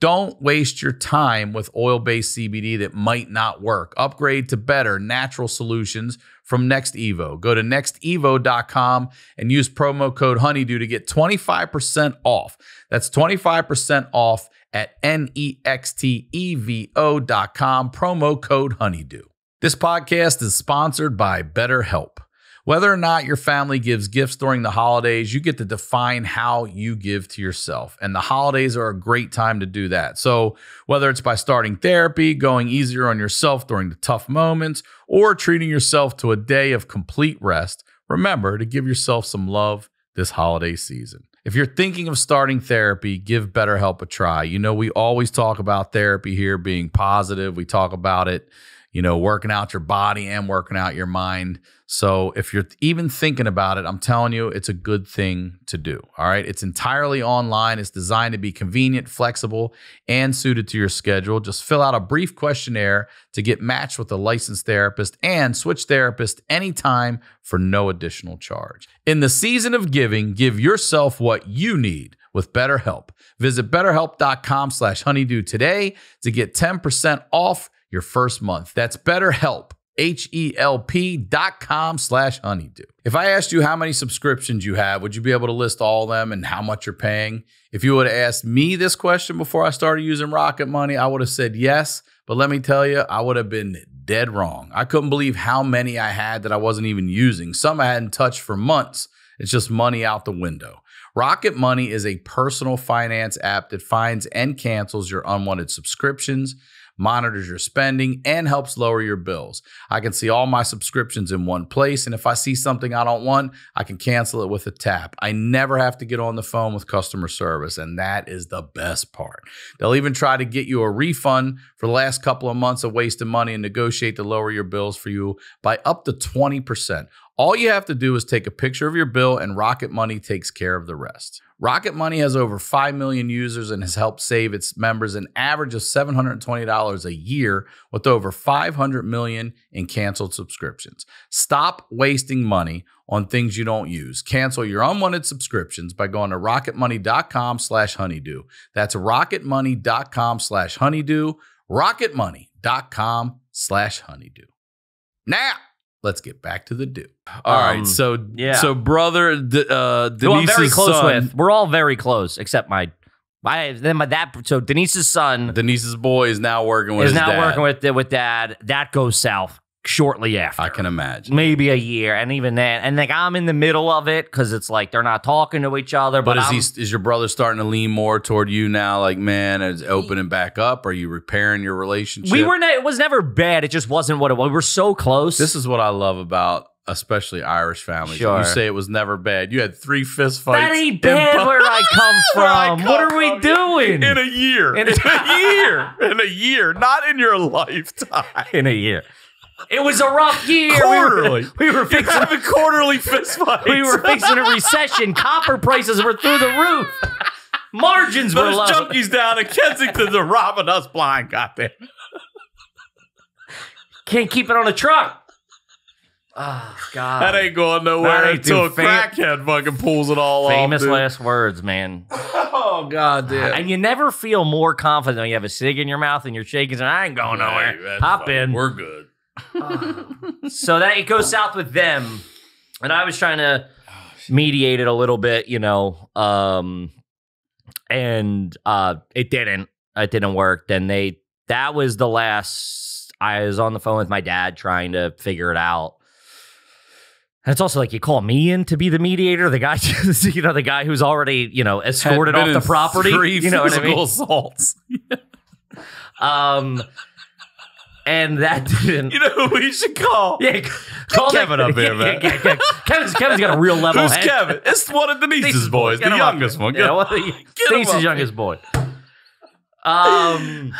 Don't waste your time with oil-based C B D that might not work. Upgrade to better natural solutions from NextEvo. Go to next evo dot com and use promo code HONEYDEW to get twenty-five percent off. That's twenty-five percent off at next evo dot com, promo code HONEYDEW. This podcast is sponsored by BetterHelp. Whether or not your family gives gifts during the holidays, you get to define how you give to yourself. And the holidays are a great time to do that. So whether it's by starting therapy, going easier on yourself during the tough moments, or treating yourself to a day of complete rest, remember to give yourself some love this holiday season. If you're thinking of starting therapy, give BetterHelp a try. You know, we always talk about therapy here being positive. We talk about it, you know, working out your body and working out your mind. So if you're even thinking about it, I'm telling you, it's a good thing to do. All right. It's entirely online. It's designed to be convenient, flexible, and suited to your schedule. Just fill out a brief questionnaire to get matched with a licensed therapist and switch therapist anytime for no additional charge. In the season of giving, give yourself what you need with BetterHelp. Visit better help dot com slash honeydew today to get ten percent off your first month. That's BetterHelp, H E L P dot com slash honeydew. If I asked you how many subscriptions you have, would you be able to list all of them and how much you're paying? If you would have asked me this question before I started using Rocket Money, I would have said yes. But let me tell you, I would have been dead wrong. I couldn't believe how many I had that I wasn't even using. Some I hadn't touched for months. It's just money out the window. Rocket Money is a personal finance app that finds and cancels your unwanted subscriptions, monitors your spending, and helps lower your bills. I can see all my subscriptions in one place, and if I see something I don't want, I can cancel it with a tap. I never have to get on the phone with customer service, and that is the best part. They'll even try to get you a refund for the last couple of months of wasted money and negotiate to lower your bills for you by up to twenty percent. All you have to do is take a picture of your bill and Rocket Money takes care of the rest. Rocket Money has over five million users and has helped save its members an average of seven hundred twenty dollars a year with over five hundred million in canceled subscriptions. Stop wasting money on things you don't use. Cancel your unwanted subscriptions by going to rocketmoney.com slash honeydew. That's rocketmoney.com slash honeydew, rocketmoney.com slash honeydew. Now, let's get back to the do. All um, right, so yeah. so brother, uh, Denise's Who I'm very close son, with. We're all very close, except my, my then my that. So Denise's son, Denise's boy, is now working with is his now dad. working with with dad. That goes south shortly after. I can imagine, maybe a year, and even then, and like I'm in the middle of it because it's like they're not talking to each other. But, but is he, is your brother starting to lean more toward you now? Like, man, is opening back up? Are you repairing your relationship? We were. It was never bad. It just wasn't what it was. We were so close. This is what I love about. Especially Irish families. Sure. You say it was never bad. You had three fist fights. That ain't bad where I come from. I come what are we doing? In a year. In a, in a year. In a year. Not in your lifetime. In a year. It was a rough year. Quarterly. We were, we were fixing You're having quarterly fist fights. We were fixing a recession. Copper prices were through the roof. Margins Those were low. Those junkies down in Kensington are robbing us blind, goddamn. Can't keep it on a truck. Oh, God. That ain't going nowhere ain't until a crackhead fucking pulls it all off. Famous last words, man. Oh, God, dude. And you never feel more confident when you have a cig in your mouth and you're shaking and I ain't going hey, nowhere. Pop fine. in. We're good. Oh. So that it goes south with them. And I was trying to mediate it a little bit, you know, um, and uh, it didn't. It didn't work. Then they, that was the last, I was on the phone with my dad trying to figure it out. And it's also like you call me in to be the mediator, the guy, you know, the guy who's already, you know, escorted off the property, three you know, physical what I mean? assaults. um, and that didn't. You know who we should call? Yeah, call Kevin up here, man. Yeah, yeah, yeah. Kevin's Kevin's got a real level Who's head. Kevin? It's one of Denise's boys, the youngest one. Yeah, well, Denise's youngest boy. Um,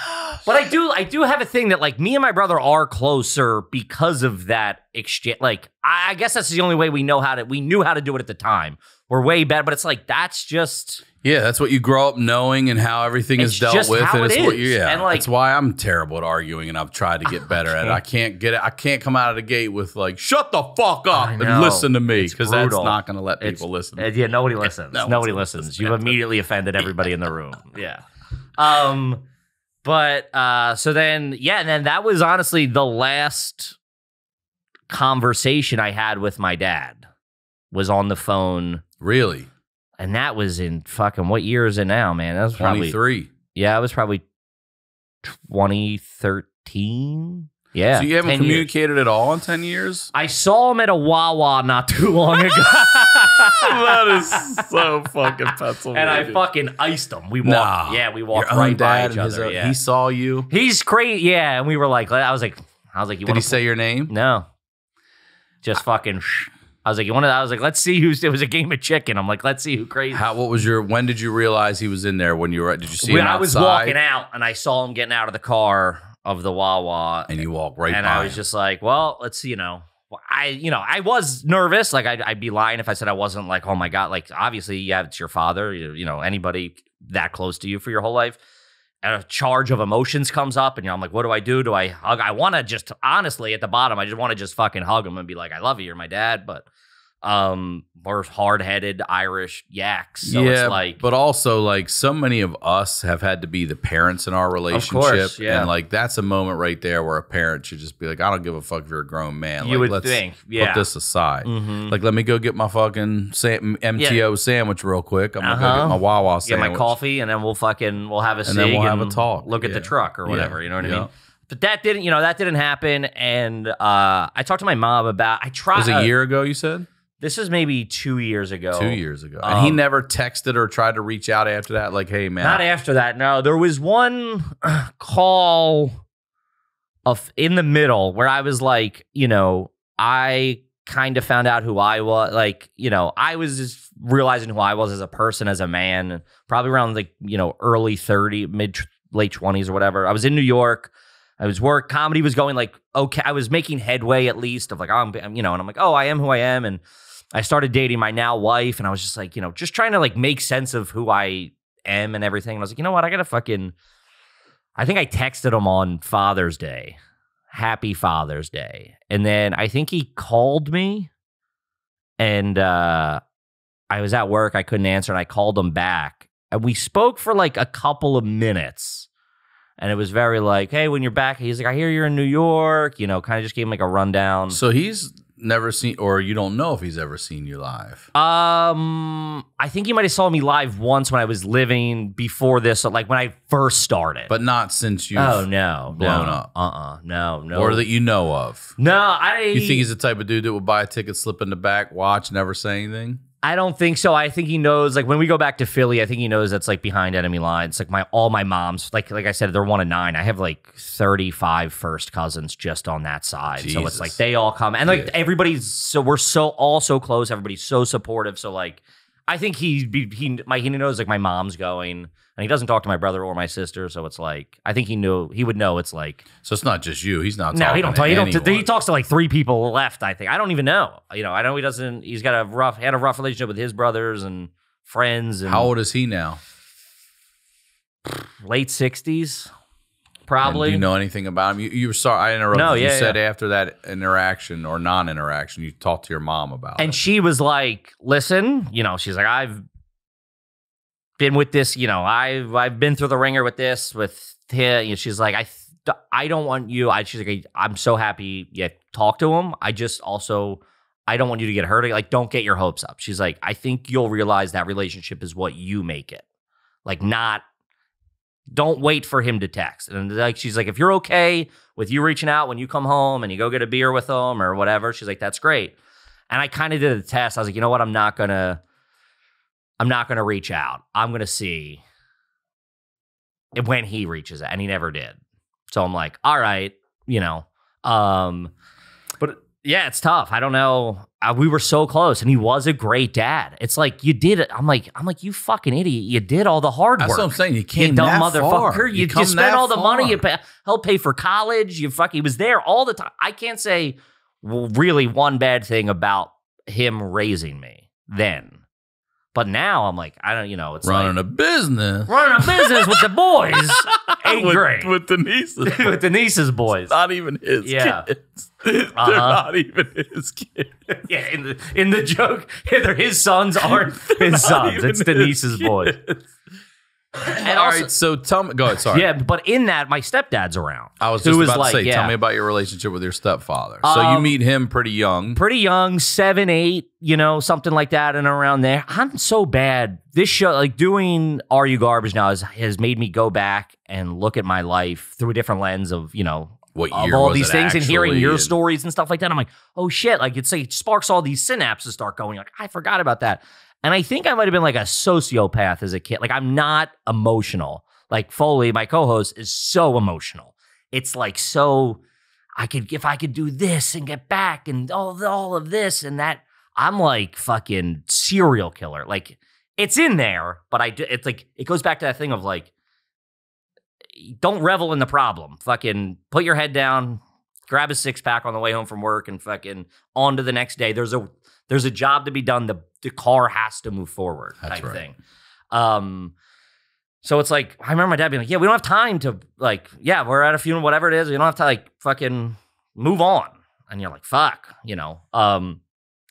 but I do, I do have a thing that like me and my brother are closer because of that exchange. Like, I, I guess that's the only way we know how to, we knew how to do it at the time. We're way better, but it's like, that's just. Yeah. That's what you grow up knowing and how everything is dealt with. And it's what you, yeah. And like, that's why I'm terrible at arguing and I've tried to get better at it. I can't get it. I can't come out of the gate with like, shut the fuck up and listen to me. Cause that's not going to let people listen. Yeah. Nobody listens. Nobody listens. You've immediately offended everybody in the room. Yeah. Um, but, uh, so then, yeah. And then that was honestly the last conversation I had with my dad was on the phone. Really? And that was in fucking, what year is it now, man? That was probably twenty-three. Yeah. It was probably twenty thirteen. Yeah. So you haven't communicated years. at all in ten years? I saw him at a Wawa not too long ago. That is so fucking Pennsylvania. And I fucking iced him. We walked. Nah, yeah, we walked right by each other. Own, yeah. He saw you. He's crazy. Yeah, and we were like, I was like, I was like, you did he say your name? No. Just I, fucking. I was like, you want to? I was like, let's see who's. It was a game of chicken. I'm like, let's see who crazy. How? What was your? When did you realize he was in there? When you were? Did you see when him outside? I was walking out, and I saw him getting out of the car of the Wawa, and you walk right. And by I was him. just like, well, let's you know. I, you know, I was nervous. Like, I'd, I'd be lying if I said I wasn't like, oh, my God. Like, obviously, yeah, it's your father, you, you know, anybody that close to you for your whole life. And a charge of emotions comes up and you know, I'm like, what do I do? Do I hug? I want to just honestly at the bottom, I just want to just fucking hug him and be like, I love you. You're my dad. But um, we're hard-headed Irish yaks. So yeah, it's like. But also, like, so many of us have had to be the parents in our relationship. Of course, yeah. And, like, that's a moment right there where a parent should just be like, I don't give a fuck if you're a grown man. Like, you would let's think, yeah. Put this aside. Mm-hmm. Like, let me go get my fucking M T O yeah. sandwich real quick. I'm uh-huh. going to go get my Wawa sandwich. Get my coffee, and then we'll fucking, we'll have a cig. And then we'll have a talk. Look at yeah. the truck or whatever, yeah. you know what yeah. I mean? But that didn't, you know, that didn't happen. And uh, I talked to my mom about, I tried. It was a year ago, you said? This is maybe two years ago. Two years ago. Um, and he never texted or tried to reach out after that? Like, hey, man. Not after that, no. There was one call of in the middle where I was like, you know, I kind of found out who I was. Like, you know, I was just realizing who I was as a person, as a man, probably around like, you know, early thirties, mid, late twenties or whatever. I was in New York. I was work, comedy was going like, okay, I was making headway at least of like, oh, I'm, you know, and I'm like, oh, I am who I am. And I started dating my now wife and I was just like, you know, just trying to like make sense of who I am and everything. And I was like, you know what? I got to fucking, I think I texted him on Father's Day. Happy Father's Day. And then I think he called me and uh, I was at work. I couldn't answer and I called him back. And we spoke for like a couple of minutes. And it was very like, hey, when you're back, he's like, I hear you're in New York. You know, kind of just gave him like a rundown. So he's never seen, or you don't know if he's ever seen you live. Um, I think he might have saw me live once when I was living before this, so like when I first started. But not since you oh, no, blown no, up. Uh-uh, no, no. Or that you know of. No, I... You think he's the type of dude that would buy a ticket, slip in the back, watch, never say anything? I don't think so. I think he knows, like when we go back to Philly, I think he knows that's like behind enemy lines. Like my, all my moms, like, like I said, they're one of nine. I have like thirty-five first cousins just on that side. Jesus. So it's like, they all come and like yeah. everybody's so we're so all so close. Everybody's so supportive. So like, I think he, he, my, he knows like my mom's going and he doesn't talk to my brother or my sister. So it's like, I think he knew he would know it's like, so it's not just you. He's not, no, he don't talk. He, don't, he talks to like three people left. I think, I don't even know. You know, I know he doesn't, he's got a rough, had a rough relationship with his brothers and friends. And how old is he now? Late sixties. Probably. And do you know anything about him? You, you were sorry I interrupted. No, yeah, you said yeah. after that interaction or non-interaction, you talked to your mom about and it. And she was like, listen, you know, she's like, I've been with this, you know, I've, I've been through the ringer with this, with him. You know, she's like, I I don't want you. I, she's like, I'm so happy you talk to him. I just also, I don't want you to get hurt. Like, don't get your hopes up. She's like, I think you'll realize that relationship is what you make it. Like, not don't wait for him to text. And like, she's like, if you're okay with you reaching out when you come home and you go get a beer with him or whatever, she's like, that's great. And I kind of did a test. I was like, you know what? I'm not going to, I'm not going to reach out. I'm going to see when he reaches out. And he never did. So I'm like, all right, you know, um, but yeah, it's tough. I don't know. I, we were so close, and he was a great dad. It's like you did it. I'm like, I'm like, you fucking idiot. You did all the hard work. That's what I'm saying. You came you dumb that motherfucker. Far. You, you, you spent all the far. money. You pay, helped pay for college. You fucking. He was there all the time. I can't say well, really one bad thing about him raising me then, but now I'm like, I don't. You know, it's running like, a business, running a business with the boys. Ain't with, great with the nieces, with the nieces boys. It's not even his yeah. kids. They're uh-huh. not even his kids. Yeah, in the in the joke, his sons aren't his sons. It's Denise's his boys. And all also, right, so tell me. Go ahead. Sorry. Yeah, but in that, my stepdad's around. I was just about was to like, say, yeah. tell me about your relationship with your stepfather. Um, so you meet him pretty young, pretty young, seven, eight, you know, something like that, and around there. I'm so bad. This show, like doing Are You Garbage now, has, has made me go back and look at my life through a different lens of you know. What year of all was these things and hearing your and stories and stuff like that. I'm like, oh shit. Like it's like, it sparks all these synapses start going. Like I forgot about that. And I think I might've been like a sociopath as a kid. Like I'm not emotional. Like Foley, my co-host, is so emotional. It's like, so I could, if I could do this and get back and all, all of this and that, I'm like fucking serial killer. Like it's in there, but I do. It's like, it goes back to that thing of like, don't revel in the problem. Fucking put your head down, grab a six pack on the way home from work and fucking on to the next day. There's a, there's a job to be done. The, the car has to move forward type right. thing. Um, so it's like, I remember my dad being like, yeah, we don't have time to like, yeah, we're at a funeral, whatever it is. We don't have to like fucking move on. And you're like, fuck, you know? Um,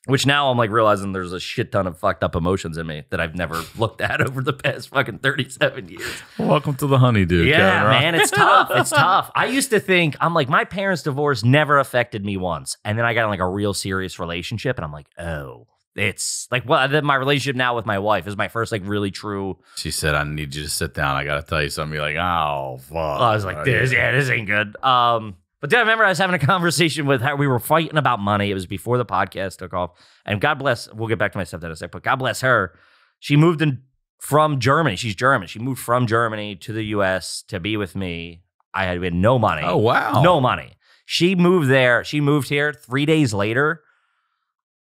which now I'm like realizing there's a shit ton of fucked up emotions in me that I've never looked at over the past fucking thirty-seven years. Welcome to the Honeydew. Yeah, man, it's tough. It's tough. I used to think, I'm like, my parents' divorce never affected me once. And then I got in like a real serious relationship and I'm like, oh, it's like, well, my relationship now with my wife is my first like really true. She said, I need you to sit down. I got to tell you something. You're like, oh, fuck. I was like, this, yeah, this ain't good. Um, But then I remember I was having a conversation with her. We were fighting about money. It was before the podcast took off. And God bless, we'll get back to my stepdad in a sec, but God bless her. She moved in from Germany. She's German. She moved from Germany to the U S to be with me. I had, we had no money. Oh, wow. No money. She moved there. She moved here. Three days later,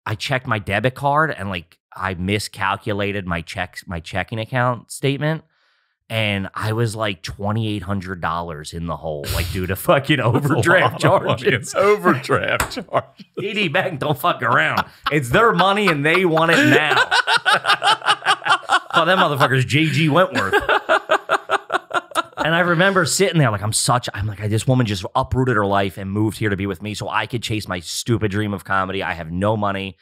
I checked my debit card and like I miscalculated my checks, my checking account statement. And I was like twenty-eight hundred dollars in the hole, like due to fucking overdraft charges. Overdraft charges. D D Bank don't fuck around. It's their money and they want it now. Oh, that motherfucker's J G Wentworth. And I remember sitting there like, I'm such, I'm like, this woman just uprooted her life and moved here to be with me so I could chase my stupid dream of comedy. I have no money.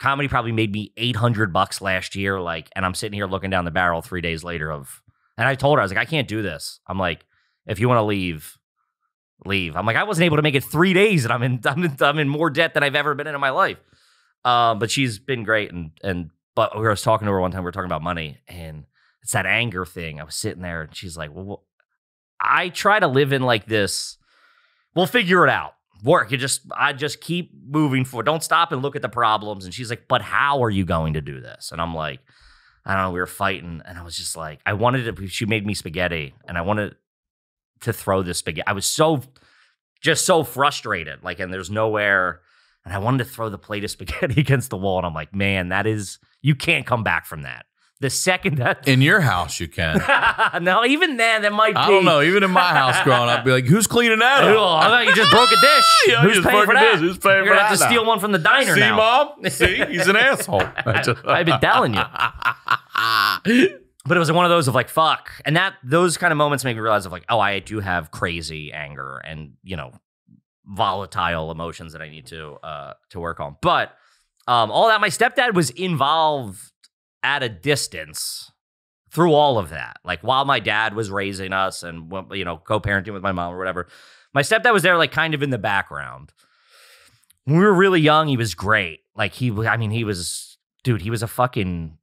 Comedy probably made me eight hundred bucks last year. Like, and I'm sitting here looking down the barrel three days later of, and I told her, I was like, I can't do this. I'm like, if you want to leave, leave. I'm like, I wasn't able to make it three days and I'm in, I'm in, I'm in more debt than I've ever been in in my life. Uh, but she's been great. And, and, but we were talking to her one time, we were talking about money and it's that anger thing. I was sitting there and she's like, well, I try to live in like this. We'll figure it out. Work. You just, I just keep moving forward. Don't stop and look at the problems. And she's like, but how are you going to do this? And I'm like, I don't know, we were fighting, and I was just like, I wanted to, she made me spaghetti, and I wanted to throw this spaghetti. I was so, just so frustrated, like, and there's nowhere, and I wanted to throw the plate of spaghetti against the wall, and I'm like, man, that is, you can't come back from that. The second that... In your house, you can. No, even then, that might be... I don't know, even in my house growing up, I'd be like, who's cleaning that up? Oh, I thought you just broke a dish. Yeah, who's just paying for that? Dish. Who's paying You're for that? You're going to have to steal one from the diner See, now. Mom? See, he's an asshole. I've been telling you. But it was one of those of like, fuck. And that those kind of moments make me realize of like, oh, I do have crazy anger and, you know, volatile emotions that I need to uh, to work on. But um, all that, my stepdad was involved at a distance through all of that. Like while my dad was raising us and, you know, co-parenting with my mom or whatever, my stepdad was there like kind of in the background. When we were really young, he was great. Like he, I mean, he was, dude, he was a fucking,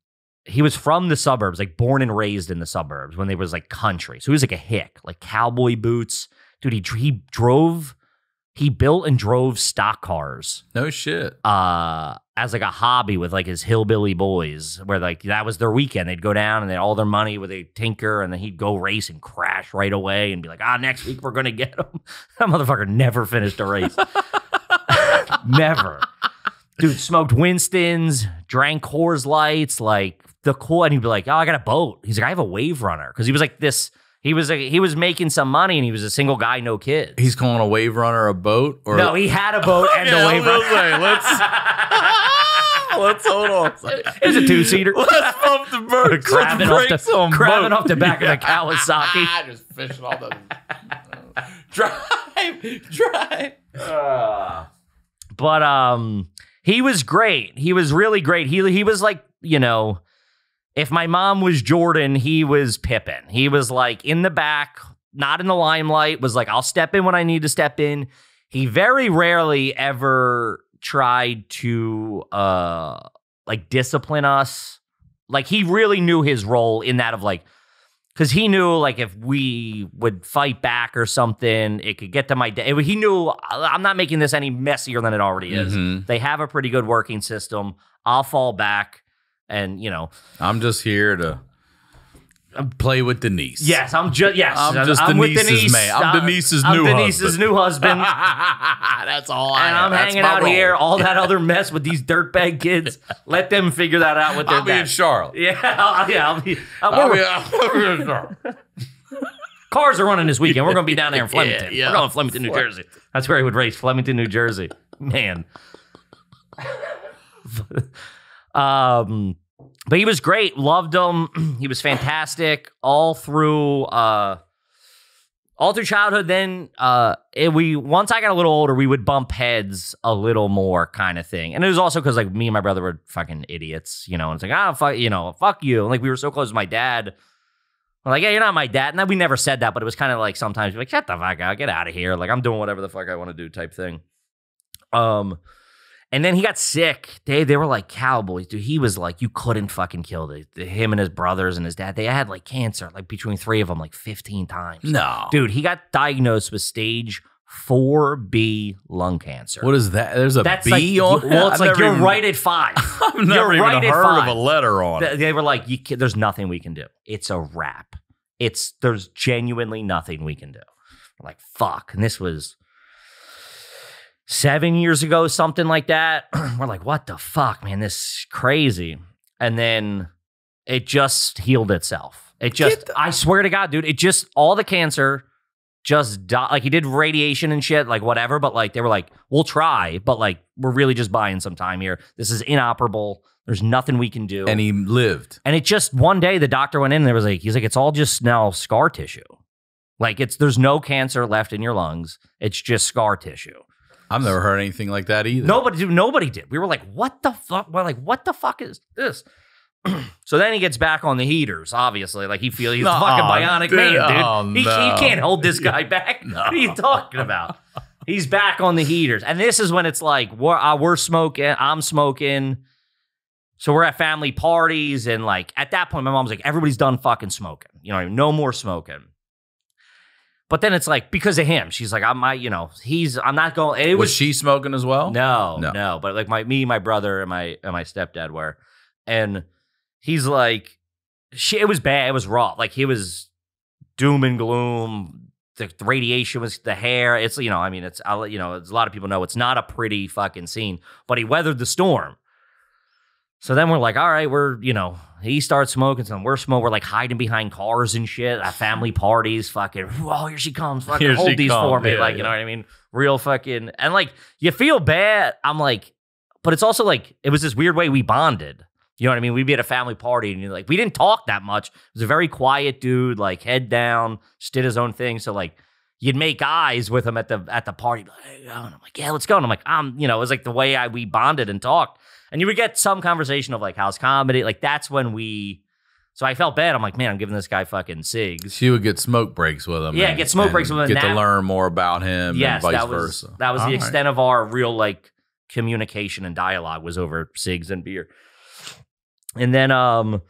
he was from the suburbs, like born and raised in the suburbs when there was like country. So he was like a hick, like cowboy boots. Dude, he, he drove, he built and drove stock cars. No shit. Uh, as like a hobby with like his hillbilly boys where like that was their weekend. They'd go down and they all their money with a tinker and then he'd go race and crash right away and be like, ah, next week we're going to get him. That motherfucker never finished a race. Never. Dude smoked Winston's, drank Coors Lights, like the cool. And he'd be like, oh, I got a boat. He's like, I have a wave runner. Cause he was like this, he was like, he was making some money and he was a single guy, no kids. He's calling a wave runner a boat? Or no, he had a boat and yeah, a wave runner. Like, let's, let's hold on. It was a two-seater. Let's pump the birds. Grabbing off the, grabbing off the back yeah. of the Kawasaki. Just fishing all the... drive, drive. Uh, but um, he was great. He was really great. He, he was like, you know... If my mom was Jordan, he was Pippen. He was like in the back, not in the limelight, was like, I'll step in when I need to step in. He very rarely ever tried to uh, like discipline us. Like he really knew his role in that of like, because he knew like if we would fight back or something, it could get to my dad. He knew I'm not making this any messier than it already is. Mm-hmm. They have a pretty good working system. I'll fall back. And, you know, I'm just here to play with Denise. Yes, I'm just, yes. I'm just I'm Denise's with Denise. Man. I'm, I'm Denise's I'm new Denise's husband. Denise's new husband. That's all I And am. I'm That's hanging out role. Here, all that other mess with these dirtbag kids. Let them figure that out with their I'll dad. Be in Charlotte. Yeah, I'll, yeah, I'll be. I'll, I'll, be, I'll be in Charlotte. Cars are running this weekend. We're going to be down there in Flemington. Yeah, yeah. We're going to Flemington, New Jersey. That's where he would race, Flemington, New Jersey. Man. um... But he was great. Loved him. He was fantastic all through uh, all through childhood. Then uh, it, we once I got a little older, we would bump heads a little more, kind of thing. And it was also because like me and my brother were fucking idiots, you know. And it's like, ah, fuck, you know, fuck you. And like we were so close to my dad. We're like, yeah, you're not my dad. And then we never said that, but it was kind of like sometimes you're like, shut the fuck out, get out of here. Like I'm doing whatever the fuck I want to do, type thing. Um. And then he got sick. They they were like cowboys, dude. He was like, you couldn't fucking kill the, the, him and his brothers and his dad. They had like cancer, like between three of them, like fifteen times. No. Dude, he got diagnosed with stage four B lung cancer. What is that? There's a That's B like, on Well, it's I've like you're even, right at five. I've never you're right even heard five. Of a letter on it. They were like, you can, there's nothing we can do. It's a wrap. It's, there's genuinely nothing we can do. I'm like, fuck. And this was... Seven years ago, something like that. We're like, what the fuck, man? This is crazy. And then it just healed itself. It just, the- I swear to God, dude, it just, all the cancer just died. Like, he did radiation and shit, like, whatever. But, like, they were like, we'll try, but, like, we're really just buying some time here. This is inoperable. There's nothing we can do. And he lived. And it just, one day, the doctor went in and there was like, he's like, it's all just now scar tissue. Like, it's, there's no cancer left in your lungs. It's just scar tissue. I've never heard anything like that either. Nobody, dude, nobody did. We were like, what the fuck? We're like, what the fuck is this? So then he gets back on the heaters, obviously. Like, he feels he's no, a fucking bionic dude, man, dude. Oh, he, no. he can't hold this guy back. No. What are you talking about? He's back on the heaters. And this is when it's like, we're, uh, we're smoking, I'm smoking. So we're at family parties. And, like, at that point, my mom's like, everybody's done fucking smoking. You know, no more smoking. But then it's like, because of him, she's like, I'm my, you know, he's, I'm not going. It was, was she smoking as well? No, no, no. But like my, me, my brother and my, and my stepdad were, and he's like, she, it was bad. It was raw. Like, he was doom and gloom. The, the radiation was the hair. It's, you know, I mean, it's, I'll, you know, it's, a lot of people know it's not a pretty fucking scene, but he weathered the storm. So then we're like, all right, we're, you know, he starts smoking some, we're smoking, we're like hiding behind cars and shit at family parties, fucking, oh, here she comes, fucking here hold these comes. for me, yeah, like, yeah. you know what I mean? Real fucking, and like, you feel bad, I'm like, but it's also like, it was this weird way we bonded, you know what I mean? We'd be at a family party and you're like, we didn't talk that much, it was a very quiet dude, like head down, just did his own thing, so like, you'd make eyes with him at the at the party, like, hey, and I'm like, yeah, let's go, and I'm like, I'm, you know, it was like the way I we bonded and talked. And you would get some conversation of like, how's comedy? Like, that's when we, so I felt bad. I'm like, man, I'm giving this guy fucking cigs. She would get smoke breaks with him. Yeah, and, get smoke breaks with him. Get to learn more about him yes, and vice that was, versa. That was All the right. extent of our real like communication and dialogue was over cigs and beer. And then, um,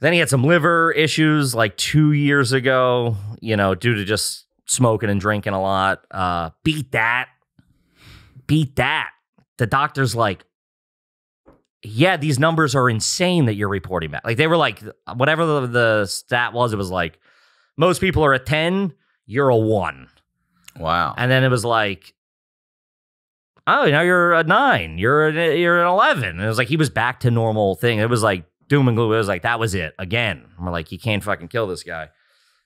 then he had some liver issues like two years ago, you know, due to just smoking and drinking a lot. Uh, beat that. Beat that. The doctor's like, yeah, these numbers are insane that you're reporting back. Like, they were like, whatever the, the stat was, it was like, most people are a ten, you're a one. Wow. And then it was like, oh, now you're a nine, you're an, you're an eleven. And it was like, he was back to normal thing. It was like doom and gloom. It was like, that was it again. And we're like, you can't fucking kill this guy.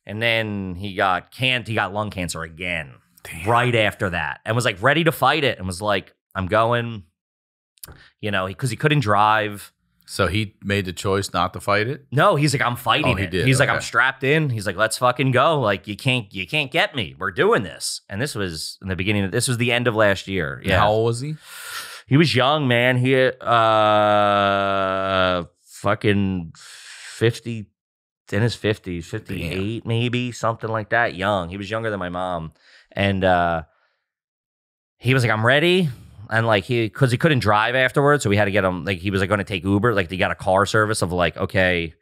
And then he got can't, he got lung cancer again. Damn. Right after that. And was like ready to fight it. And was like, I'm going, you know, because he couldn't drive. So he made the choice not to fight it? No, he's like, I'm fighting oh, he it. Did. He's okay. like, I'm strapped in. He's like, let's fucking go. Like, you can't, you can't get me. We're doing this. And this was in the beginning. Of, this was the end of last year. Yeah. How old was he? He was young, man. He, uh, fucking fifty, in his fifties, fifty-eight Damn. Maybe, something like that. Young. He was younger than my mom. And uh, he was like, I'm ready. And like he, cause he couldn't drive afterwards. So we had to get him, like he was like going to take Uber. Like they got a car service of like, okay.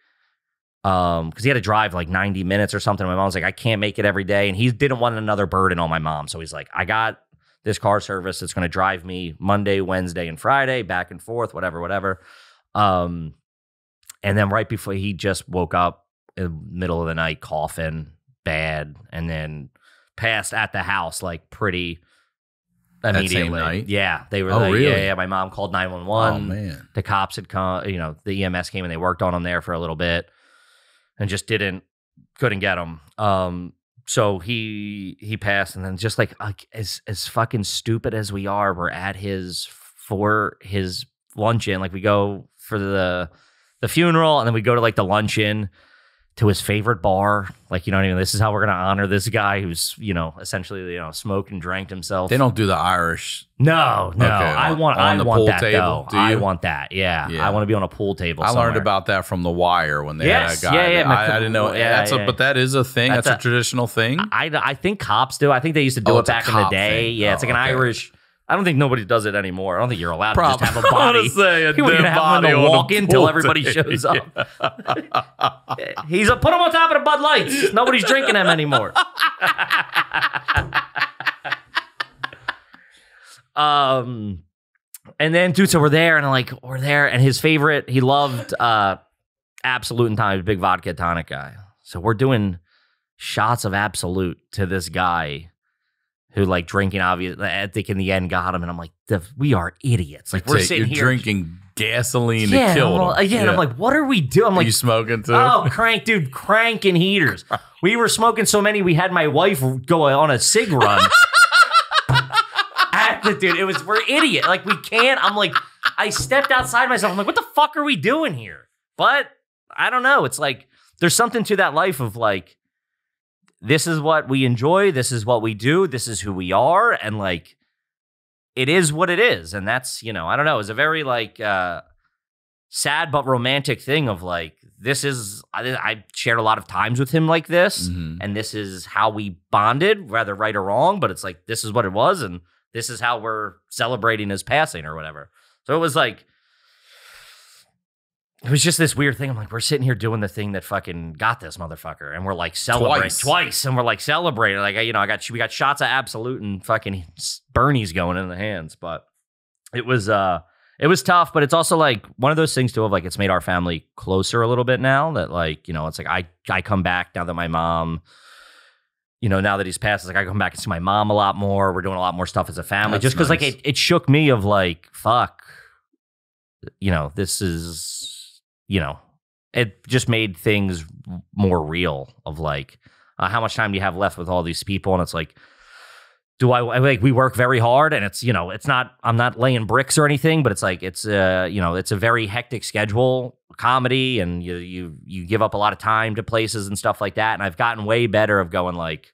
Um, cause he had to drive like ninety minutes or something. My mom's like, I can't make it every day. And he didn't want another burden on my mom. So he's like, I got this car service that's going to drive me Monday, Wednesday, and Friday back and forth, whatever, whatever. Um, and then right before he just woke up in the middle of the night, coughing bad. And then passed at the house, like pretty immediately. That same night? Yeah. They were oh, like, really? yeah, yeah. My mom called nine one one. Oh, man. The cops had come, you know, the E M S came and they worked on him there for a little bit and just didn't, couldn't get him. Um, so he, he passed and then just like, like as, as fucking stupid as we are, we're at his, for his luncheon. Like we go for the, the funeral and then we go to like the luncheon to his favorite bar. Like, you know what I mean? This is how we're going to honor this guy who's, you know, essentially, you know, smoked and drank himself. They don't do the Irish. No, no. Okay. I want on I the want pool that, table. Do you? I want that. Yeah. yeah. I want to be on a pool table I somewhere. Learned about that from The Wire when they yes. had a guy. Yeah, yeah. I, I didn't know. Yeah, that's yeah, a, yeah. But that is a thing. That's, that's a, a traditional thing. I, I think cops do. I think they used to do oh, it back in the day. Thing. Yeah, oh, it's like an okay. Irish... I don't think nobody does it anymore. I don't think you're allowed Probably. to just have a body. Say, a you wouldn't have him to walk in until everybody shows up. Yeah. He's a, put him on top of the Bud Lights. Nobody's drinking them anymore. um, and then, dude, so we're there, and I'm like, we're there, and his favorite, he loved uh, Absolute and Tonic, big vodka tonic guy. So we're doing shots of Absolute to this guy. Who like drinking? Obviously, I think in the end got him, and I'm like, the, we are idiots. Like we're sitting you're here drinking gasoline yeah, to kill well, them. Again, yeah. I'm like, what are we doing? I'm like, are you smoking too? Oh, crank, dude, crank and heaters. We were smoking so many, we had my wife go on a cig run. Dude, it was, we're idiot. Like, we can't. I'm like, I stepped outside myself. I'm like, what the fuck are we doing here? But I don't know. It's like, there's something to that life of like, this is what we enjoy. This is what we do. This is who we are. And like, it is what it is. And that's, you know, I don't know. It's a very like uh, sad but romantic thing of like, this is, I, I shared a lot of times with him like this. Mm-hmm. And this is how we bonded, whether right or wrong. But it's like, this is what it was. And this is how we're celebrating his passing or whatever. So it was like, it was just this weird thing. I'm like, we're sitting here doing the thing that fucking got this motherfucker. And we're like, celebrate twice. twice and we're like, celebrating. Like, you know, I got, we got shots of Absolute and fucking Bernie's going in the hands. But it was, uh, it was tough, but it's also like one of those things too of like, it's made our family closer a little bit now that like, you know, it's like, I, I come back now that my mom, you know, now that he's passed, it's like I come back and see my mom a lot more. We're doing a lot more stuff as a family. That's just because, nice. like, it, it shook me of, like, fuck, you know, this is, you know, it just made things more real of, like, uh, how much time do you have left with all these people? And it's like, do I, like, we work very hard and it's, you know, it's not, I'm not laying bricks or anything, but it's like, it's, uh, you know, it's a very hectic schedule. Comedy, and you you you give up a lot of time to places and stuff like that. And I've gotten way better of going like,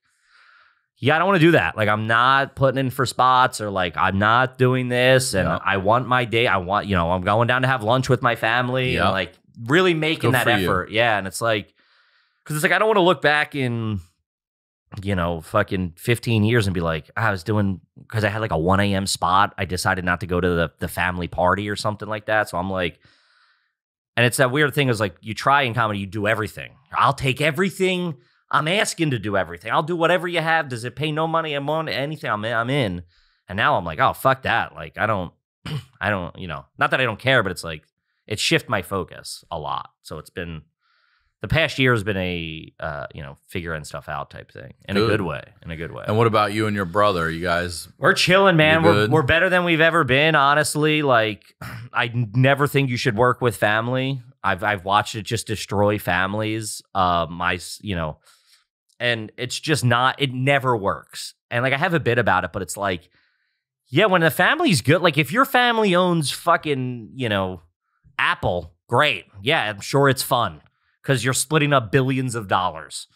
yeah, I don't want to do that. Like, I'm not putting in for spots or like, I'm not doing this. And yep. I want my day. I want, you know, I'm going down to have lunch with my family yep. and like really making Good that effort. You. Yeah. And it's like, because it's like, I don't want to look back in, you know, fucking fifteen years and be like, I was doing, because I had like a one A M spot. I decided not to go to the, the family party or something like that. So I'm like, and it's that weird thing is like, you try in comedy, you do everything. I'll take everything. I'm asking to do everything. I'll do whatever you have. Does it pay no money? I'm on anything. I'm in, I'm in. And now I'm like, oh, fuck that. Like, I don't, I don't, you know, not that I don't care, but it's like, it shifts my focus a lot. So it's been, the past year has been a, uh, you know, figuring stuff out type thing in good. a good way, in a good way. And what about you and your brother? You guys, we're chilling, man. We're, we're better than we've ever been. Honestly, like, I never think you should work with family. I've, I've watched it just destroy families. Uh, my, you know, and it's just not, it never works. And like, I have a bit about it, but it's like, yeah, when the family's good, like if your family owns fucking, you know, Apple, great. Yeah. I'm sure it's fun, because you're splitting up billions of dollars.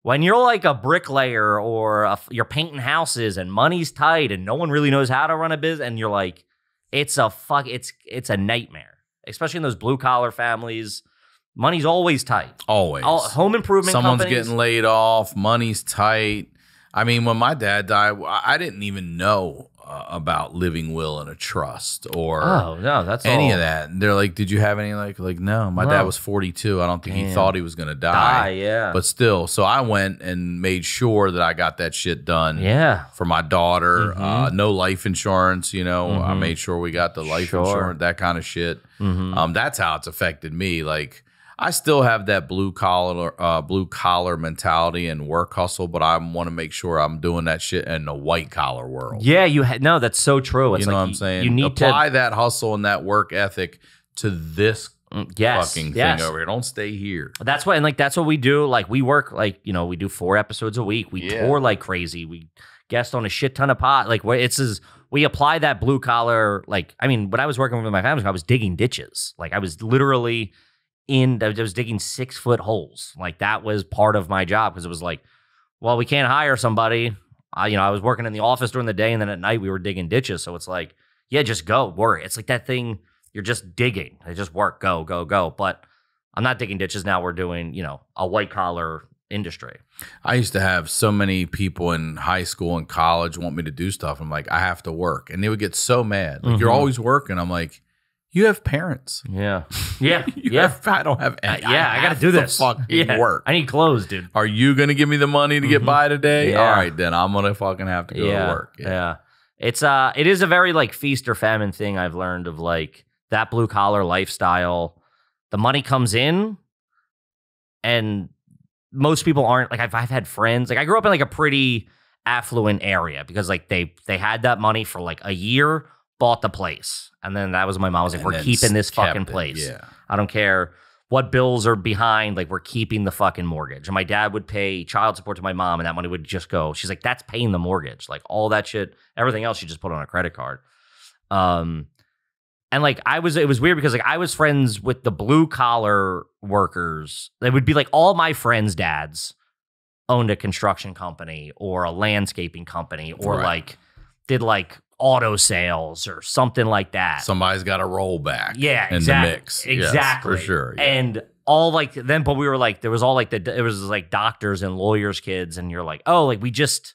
When you're like a bricklayer or a, you're painting houses and money's tight and no one really knows how to run a business, and you're like, it's a fuck, it's it's a nightmare, especially in those blue collar families. Money's always tight. Always. All, home improvement companies. Someone's getting laid off. Money's tight. I mean, when my dad died, I didn't even know uh, about living will and a trust or oh, no, that's any all. of that. And they're like, did you have any? Like, like no, my no. dad was forty-two. I don't think Damn. he thought he was going to die. die. Yeah. But still. So I went and made sure that I got that shit done. Yeah. For my daughter. Mm-hmm. uh, no life insurance. You know, mm-hmm. I made sure we got the life sure. insurance, that kind of shit. Mm-hmm. Um, that's how it's affected me. Like, I still have that blue collar, uh, blue collar mentality and work hustle, but I want to make sure I'm doing that shit in the white collar world. Yeah, you ha no, that's so true. It's you know like what I'm saying? You need apply to that hustle and that work ethic to this yes, fucking yes. thing over here. Don't stay here. That's why, and like that's what we do. Like we work, like you know, we do four episodes a week. We yeah. tour like crazy. We guest on a shit ton of pot. Like where it's is we apply that blue collar. Like I mean, when I was working with my family, I was digging ditches. Like I was literally. In I was digging six foot holes. Like that was part of my job because it was like, well, we can't hire somebody. I, you know, I was working in the office during the day and then at night we were digging ditches. So it's like, yeah, just go worry. It's like that thing. You're just digging. It's just work. Go, go, go. But I'm not digging ditches. Now we're doing, you know, a white collar industry. I used to have so many people in high school and college want me to do stuff. I'm like, I have to work. And they would get so mad. Like, mm-hmm. You're always working. I'm like, you have parents. Yeah. Yeah. you yeah. Have, I don't have any. Uh, yeah, I, I got to do this. Fucking yeah. work. I need clothes, dude. Are you going to give me the money to mm-hmm. get by today? Yeah. All right, then I'm going to fucking have to go yeah. to work. Yeah. yeah. It's uh it is a very like feast or famine thing I've learned of like that blue collar lifestyle. The money comes in and most people aren't like I've I've had friends. Like I grew up in like a pretty affluent area because like they they had that money for like a year. bought the place. And then that was my mom was like, and we're keeping this fucking it. place. Yeah. I don't care what bills are behind. Like, we're keeping the fucking mortgage. And my dad would pay child support to my mom, and that money would just go. She's like, that's paying the mortgage. Like, all that shit, everything else, she just put on a credit card. Um, And like, I was, it was weird because like I was friends with the blue collar workers. They would be like, all my friends' dads owned a construction company or a landscaping company or right. like did like auto sales or something like that. Somebody's got a rollback. Yeah, in exactly. the mix. Exactly. Yes, for sure. Yeah. And all like then, but we were like, there was all like the, it was like doctors and lawyers' kids. And you're like, oh, like we just.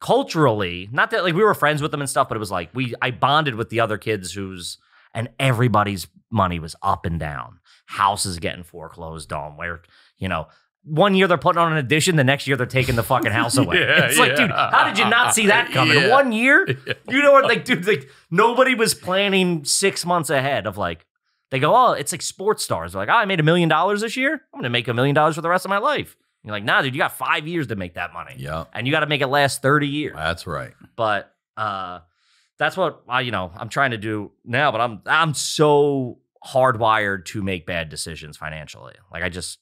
Culturally, not that like we were friends with them and stuff, but it was like we I bonded with the other kids who's and everybody's money was up and down. Houses getting foreclosed on where, you know, one year they're putting on an addition, the next year they're taking the fucking house away. yeah, it's yeah. like, dude, how did you not see that coming? Yeah. One year? Yeah. You know what? Like, dude, like nobody was planning six months ahead of like they go, oh, it's like sports stars. They're like, oh, I made a million dollars this year. I'm gonna make a million dollars for the rest of my life. You're like, nah, dude, you got five years to make that money. Yeah. And you got to make it last thirty years. That's right. But uh, that's what, I, you know, I'm trying to do now, but I'm I'm so hardwired to make bad decisions financially. Like I just,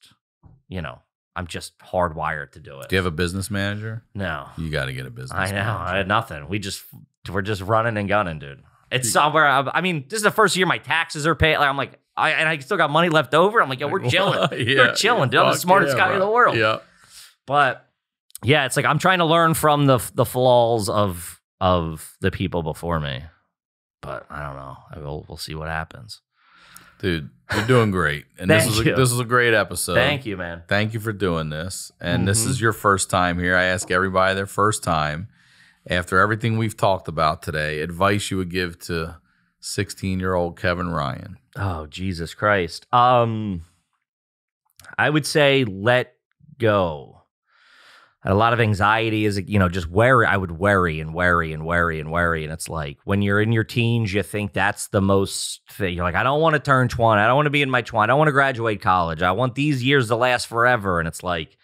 you know, I'm just hardwired to do it. Do you have a business manager? No. You got to get a business manager. I know. Manager. I had nothing. We just, we're just running and gunning, dude. It's somewhere. I mean, this is the first year my taxes are paid. Like, I'm like, I and I still got money left over. I'm like, yo, we're chilling. yeah, we're chilling, dude. I'm the smartest yeah, guy in the world. Yeah. But yeah, it's like I'm trying to learn from the the flaws of of the people before me. But I don't know. I will, we'll see what happens. Dude, you're doing great. And this is a, this is a great episode. Thank you, man. Thank you for doing this. And mm-hmm. this is your first time here. I ask everybody their first time. After everything we've talked about today, advice you would give to sixteen-year-old Kevin Ryan. Oh, Jesus Christ. Um, I would say let go. A lot of anxiety is, you know, just worry. I would worry and worry and worry and worry. And it's like when you're in your teens, you think that's the most thing. You're like, I don't want to turn twenty. I don't want to be in my twenties. I don't want to graduate college. I want these years to last forever. And it's like,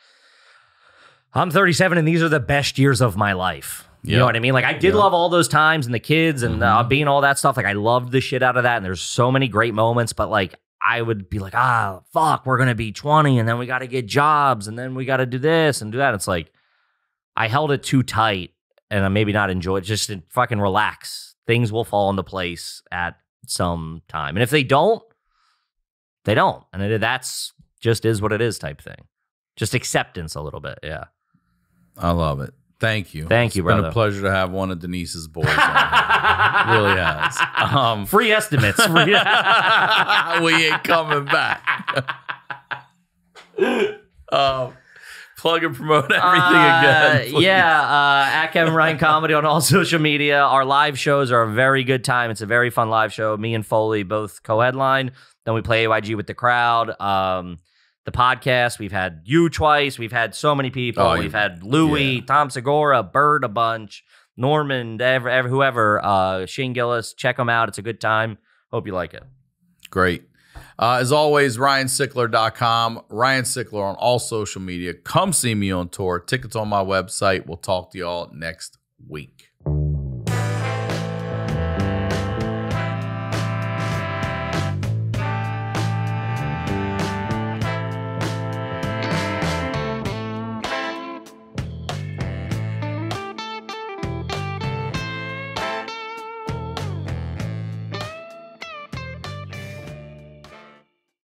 I'm thirty-seven and these are the best years of my life. You yep. know what I mean? Like, I did yep. love all those times and the kids and mm-hmm. uh, being all that stuff. Like, I loved the shit out of that. And there's so many great moments. But, like, I would be like, ah, fuck, we're going to be twenty. And then we got to get jobs. And then we got to do this and do that. It's like, I held it too tight. And I maybe not enjoyed it. Just fucking relax. Things will fall into place at some time. And if they don't, they don't. And it, that's just is what it is type thing. Just acceptance a little bit. Yeah. I love it. Thank you. Thank you, brother. It's been a pleasure to have one of Denise's boys on here. It really has. Um, Free estimates. Free we ain't coming back. um, plug and promote everything uh, again. Please. Yeah, uh, at Kevin Ryan Comedy on all social media. Our live shows are a very good time. It's a very fun live show. Me and Foley both co-headline. Then we play A Y G with the crowd. Um The podcast, we've had you twice. We've had so many people. Oh, we've had Louie, yeah. Tom Segura, Bird a bunch, Norman, ever, ever, whoever, uh, Shane Gillis. Check them out. It's a good time. Hope you like it. Great. Uh, as always, Ryan Sickler dot com, Ryan Sickler on all social media. Come see me on tour. Tickets on my website. We'll talk to y'all next week.